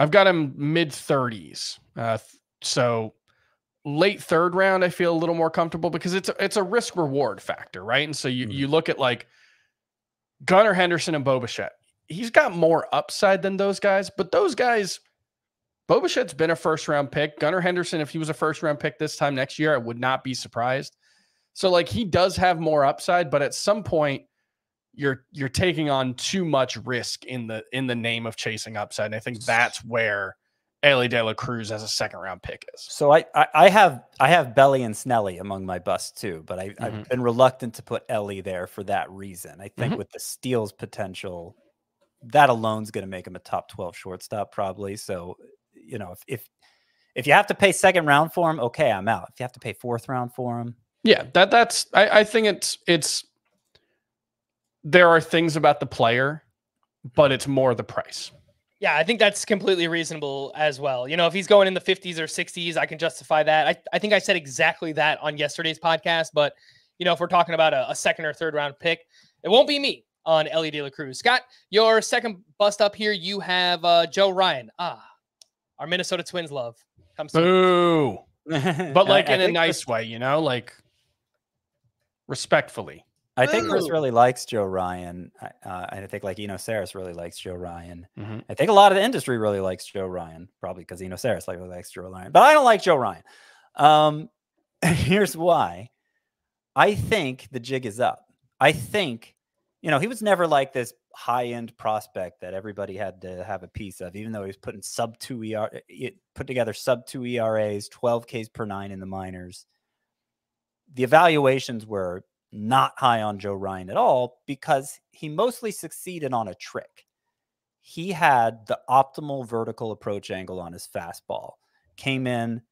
I've got him mid thirties, uh, so late third round. I feel a little more comfortable because it's it's a risk reward factor, right? And so you mm. you look at like Gunnar Henderson and Bo Bichette. He's got more upside than those guys, but those guys, Bo Bichette's been a first-round pick. Gunnar Henderson, if he was a first-round pick this time next year, I would not be surprised. So, like, he does have more upside, but at some point, you're you're taking on too much risk in the in the name of chasing upside, and I think that's where Elly De La Cruz as a second-round pick is. So I, I I have I have Belly and Snelly among my busts too, but I, mm-hmm. I've been reluctant to put Elly there for that reason. I think mm-hmm. with the steals potential, that alone's going to make him a top twelve shortstop probably. So you know, if if if you have to pay second round for him, okay, I'm out. If you have to pay fourth round for him, yeah, that that's I, I think it's it's there are things about the player, but it's more the price. Yeah, I think that's completely reasonable as well. You know, if he's going in the fifties or sixties, I can justify that. I, I think I said exactly that on yesterday's podcast. But, you know, if we're talking about a, a second or third round pick, it won't be me on Elly De La Cruz. Scott, your second bust up here, you have uh, Joe Ryan. Ah, our Minnesota Twins love. Comes to Boo. But like I, I in a nice way, you know, like respectfully. I think Chris really likes Joe Ryan. Uh, and I think like Eno Saris really likes Joe Ryan. Mm-hmm. I think a lot of the industry really likes Joe Ryan, probably because Eno Saris really likes Joe Ryan. But I don't like Joe Ryan. Um, here's why. I think the jig is up. I think, you know, he was never like this high-end prospect that everybody had to have a piece of, even though he was putting sub two E R, put together sub two E R As, twelve Ks per nine in the minors. The evaluations were not high on Joe Ryan at all because he mostly succeeded on a trick. he had the optimal vertical approach angle on his fastball. Came in,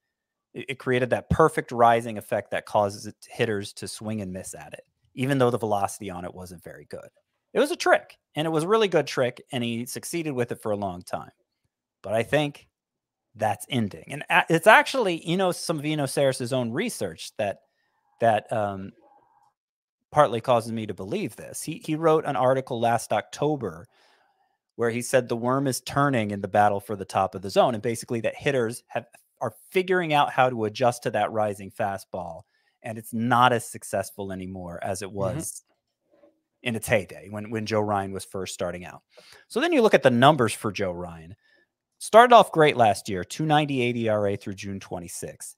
it created that perfect rising effect that causes hitters to swing and miss at it, even though the velocity on it wasn't very good. It was a trick, and it was a really good trick, and he succeeded with it for a long time. But I think that's ending. And it's actually, you know, some of Eno Saris's own research that that um, partly causes me to believe this. He, he wrote an article last October where he said the worm is turning in the battle for the top of the zone, and basically that hitters have are figuring out how to adjust to that rising fastball, and it's not as successful anymore as it was mm-hmm. in its heyday when, when Joe Ryan was first starting out. So then you look at the numbers for Joe Ryan. Started off great last year, two ninety-eight E R A through June twenty-sixth,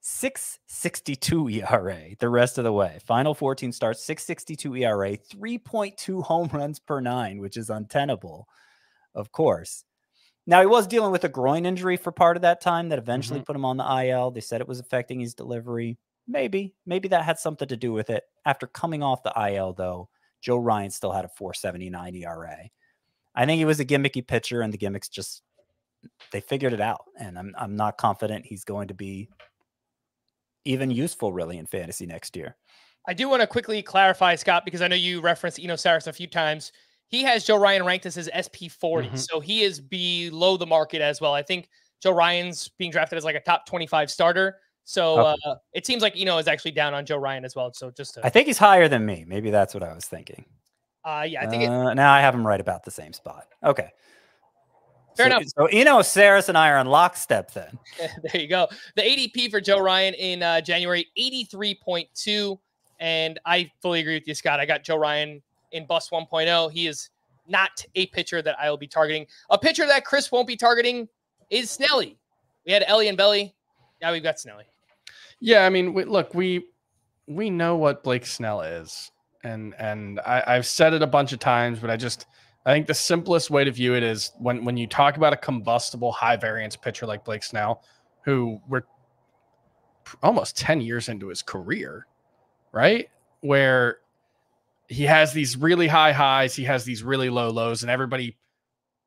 six sixty-two E R A the rest of the way. Final fourteen starts, six sixty-two E R A, three point two home runs per nine, which is untenable, of course. Now, he was dealing with a groin injury for part of that time that eventually mm-hmm. put him on the I L. They said it was affecting his delivery. Maybe, maybe that had something to do with it. After coming off the I L, though, Joe Ryan still had a four seventy-nine E R A. I think he was a gimmicky pitcher, and the gimmicks just, they figured it out. And I'm, I'm not confident he's going to be even useful, really, in fantasy next year. I do want to quickly clarify, Scott, because I know you referenced Eno Saris a few times. He has Joe Ryan ranked as his S P forty, mm-hmm. so he is below the market as well. I think Joe Ryan's being drafted as like a top twenty-five starter, so okay. uh, it seems like Eno is actually down on Joe Ryan as well. So just to... I think he's higher than me. Maybe that's what I was thinking. Uh, yeah, I think it... uh, now I have him right about the same spot. Okay, fair so, enough. So Eno Saris and I are on lockstep then. There you go. The A D P for Joe Ryan in uh, January eighty-three point two, and I fully agree with you, Scott. I got Joe Ryan in Bus one point oh. He is not a pitcher that I will be targeting. A pitcher that Chris won't be targeting is Snelly. We had Elly and Belly. Now we've got Snelly. Yeah, I mean, we, look, we we know what Blake Snell is, and and I, I've said it a bunch of times, but I just I think the simplest way to view it is when when you talk about a combustible high variance pitcher like Blake Snell, who we're almost ten years into his career, right? Where he has these really high highs, he has these really low lows, and everybody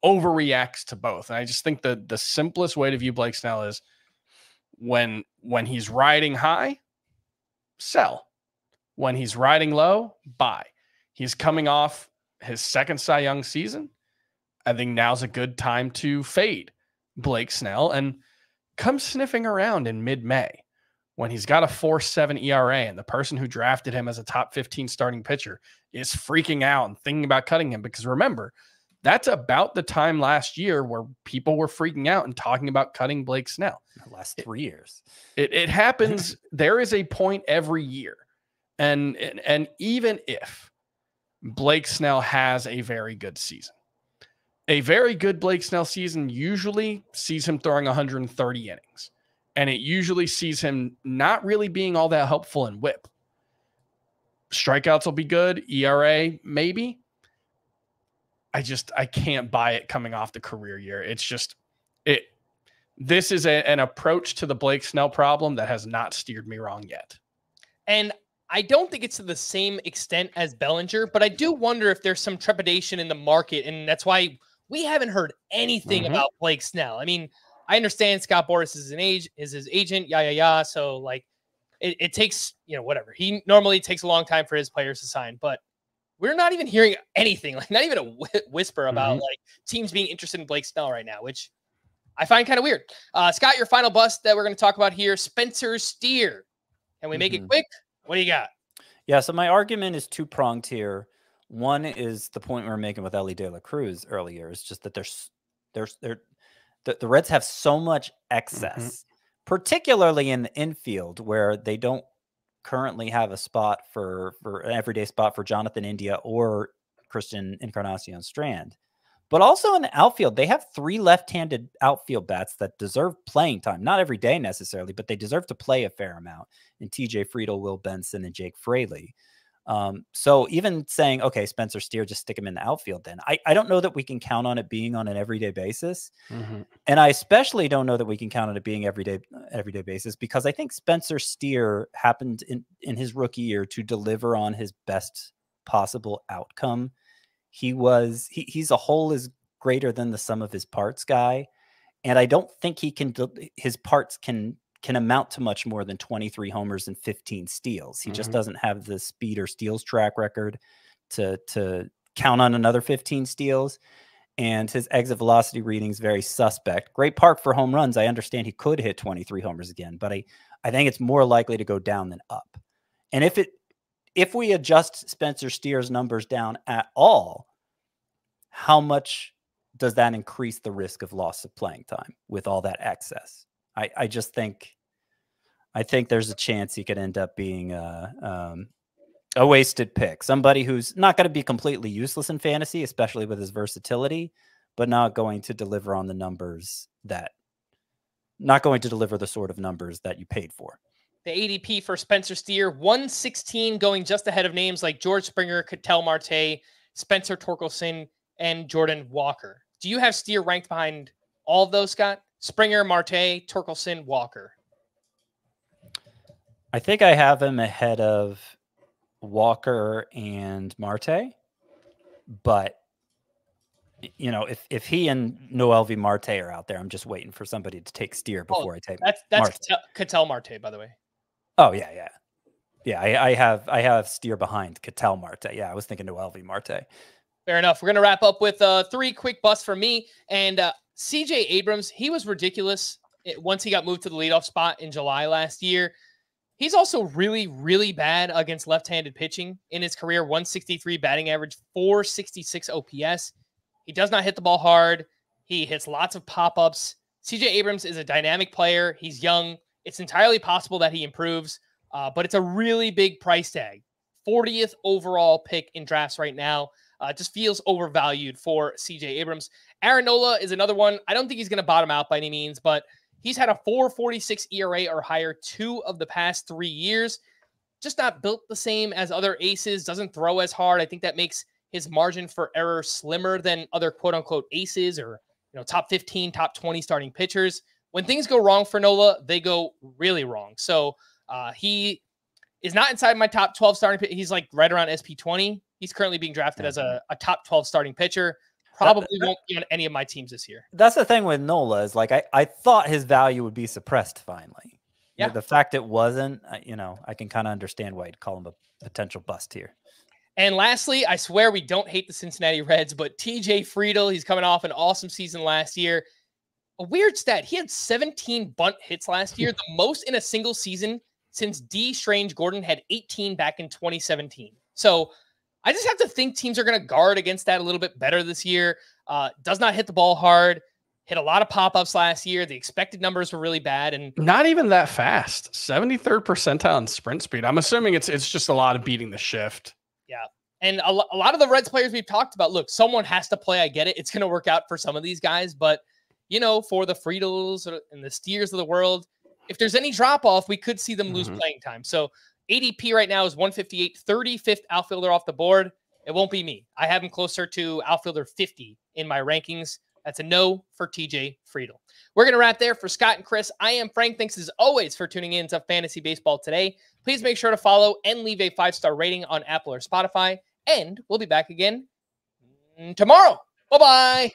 overreacts to both. And I just think the the simplest way to view Blake Snell is when when he's riding high, sell. When he's riding low, buy. He's coming off his second Cy Young season. I think now's a good time to fade Blake Snell and come sniffing around in mid-May when he's got a four seven E R A and the person who drafted him as a top fifteen starting pitcher is freaking out and thinking about cutting him. Because remember, that's about the time last year where people were freaking out and talking about cutting Blake Snell. The last three it, years. It, it happens. There is a point every year. And, and, and even if Blake Snell has a very good season, a very good Blake Snell season usually sees him throwing one hundred thirty innings. And it usually sees him not really being all that helpful in whip. Strikeouts will be good. E R A, maybe. I just, I can't buy it coming off the career year. It's just, it. This is a, an approach to the Blake Snell problem that has not steered me wrong yet. And I don't think it's to the same extent as Bellinger, but I do wonder if there's some trepidation in the market. And that's why we haven't heard anything mm-hmm. about Blake Snell. I mean, I understand Scott Boras is an age is his agent, yeah, yeah, yeah. So like, it, it takes you know whatever. He normally takes a long time for his players to sign, but we're not even hearing anything, like not even a whisper about mm-hmm. like teams being interested in Blake Snell right now, which I find kind of weird. Uh, Scott, your final bust that we're going to talk about here, Spencer Steer. Can we make mm-hmm. it quick? What do you got? Yeah, so my argument is two pronged here. One is the point we were making with Elly De La Cruz earlier. Is just that there's there's there. The, the Reds have so much excess, mm-hmm. particularly in the infield, where they don't currently have a spot for, for an everyday spot for Jonathan India or Christian Encarnacion Strand. But also in the outfield, they have three left-handed outfield bats that deserve playing time. Not every day necessarily, but they deserve to play a fair amount. And T J Friedl, Will Benson, and Jake Fraley. Um, so even saying, okay, Spencer Steer, just stick him in the outfield then. I, I don't know that we can count on it being on an everyday basis. Mm-hmm. And I especially don't know that we can count on it being everyday, everyday basis, because I think Spencer Steer happened in, in his rookie year to deliver on his best possible outcome. He was, he, he's a whole as greater than the sum of his parts guy. And I don't think he can, his parts can, can amount to much more than twenty-three homers and fifteen steals. He mm-hmm. just doesn't have the speed or steals track record to, to count on another fifteen steals. And his exit velocity reading is very suspect. Great park for home runs. I understand he could hit twenty-three homers again, but I, I think it's more likely to go down than up. And if it, if we adjust Spencer Steer's numbers down at all, how much does that increase the risk of loss of playing time with all that excess? I, I just think, I think there's a chance he could end up being a, um, a wasted pick. Somebody who's not going to be completely useless in fantasy, especially with his versatility, but not going to deliver on the numbers that, not going to deliver the sort of numbers that you paid for. The A D P for Spencer Steer, one sixteen, going just ahead of names like George Springer, Ketel Marte, Spencer Torkelson, and Jordan Walker. Do you have Steer ranked behind all of those, Scott? Springer, Marte, Torkelson, Walker. I think I have him ahead of Walker and Marte, but you know, if if he and Noel V. Marte are out there, I'm just waiting for somebody to take Steer before oh, I take. That's that's Ketel Marte, by the way. Oh yeah, yeah, yeah. I, I have I have Steer behind Ketel Marte. Yeah, I was thinking Noel V. Marte. Fair enough. We're gonna wrap up with uh, three quick busts for me and uh, C J Abrams. He was ridiculous once he got moved to the leadoff spot in July last year. He's also really, really bad against left-handed pitching in his career. one sixty-three batting average, four sixty-six O P S. He does not hit the ball hard. He hits lots of pop-ups. C J Abrams is a dynamic player. He's young. It's entirely possible that he improves, uh, but it's a really big price tag. fortieth overall pick in drafts right now. Uh, just feels overvalued for C J Abrams. Aaron Nola is another one. I don't think he's going to bottom out by any means, but he's had a four forty-six E R A or higher two of the past three years. Just not built the same as other aces, doesn't throw as hard. I think that makes his margin for error slimmer than other quote-unquote aces or, you know, top fifteen, top twenty starting pitchers. When things go wrong for Nola, they go really wrong. So uh, he is not inside my top twelve starting pitcher. He's like right around S P twenty. He's currently being drafted as a, a top twelve starting pitcher. Probably that, that, won't be on any of my teams this year. That's the thing with Nola is like I, I thought his value would be suppressed finally. Yeah. The fact it wasn't, you know, I can kind of understand why you'd call him a potential bust here. And lastly, I swear we don't hate the Cincinnati Reds, but T J Friedl, he's coming off an awesome season last year. A weird stat. He had seventeen bunt hits last year, the most in a single season since D. Strange Gordon had eighteen back in twenty seventeen. So I just have to think teams are going to guard against that a little bit better this year. Uh, does not hit the ball hard. Hit a lot of pop-ups last year. The expected numbers were really bad. And not even that fast. seventy-third percentile in sprint speed. I'm assuming it's it's just a lot of beating the shift. Yeah. And a, a lot of the Reds players we've talked about, look, someone has to play. I get it. It's going to work out for some of these guys. But, you know, for the Friedels and the Steers of the world, if there's any drop-off, we could see them mm-hmm. lose playing time. So A D P right now is one fifty-eight, thirty-fifth outfielder off the board. It won't be me. I have him closer to outfielder fifty in my rankings. That's a no for T J Friedl. We're going to wrap there for Scott and Chris. I am Frank. Thanks as always for tuning in to Fantasy Baseball Today. Please make sure to follow and leave a five-star rating on Apple or Spotify. And we'll be back again tomorrow. Bye-bye.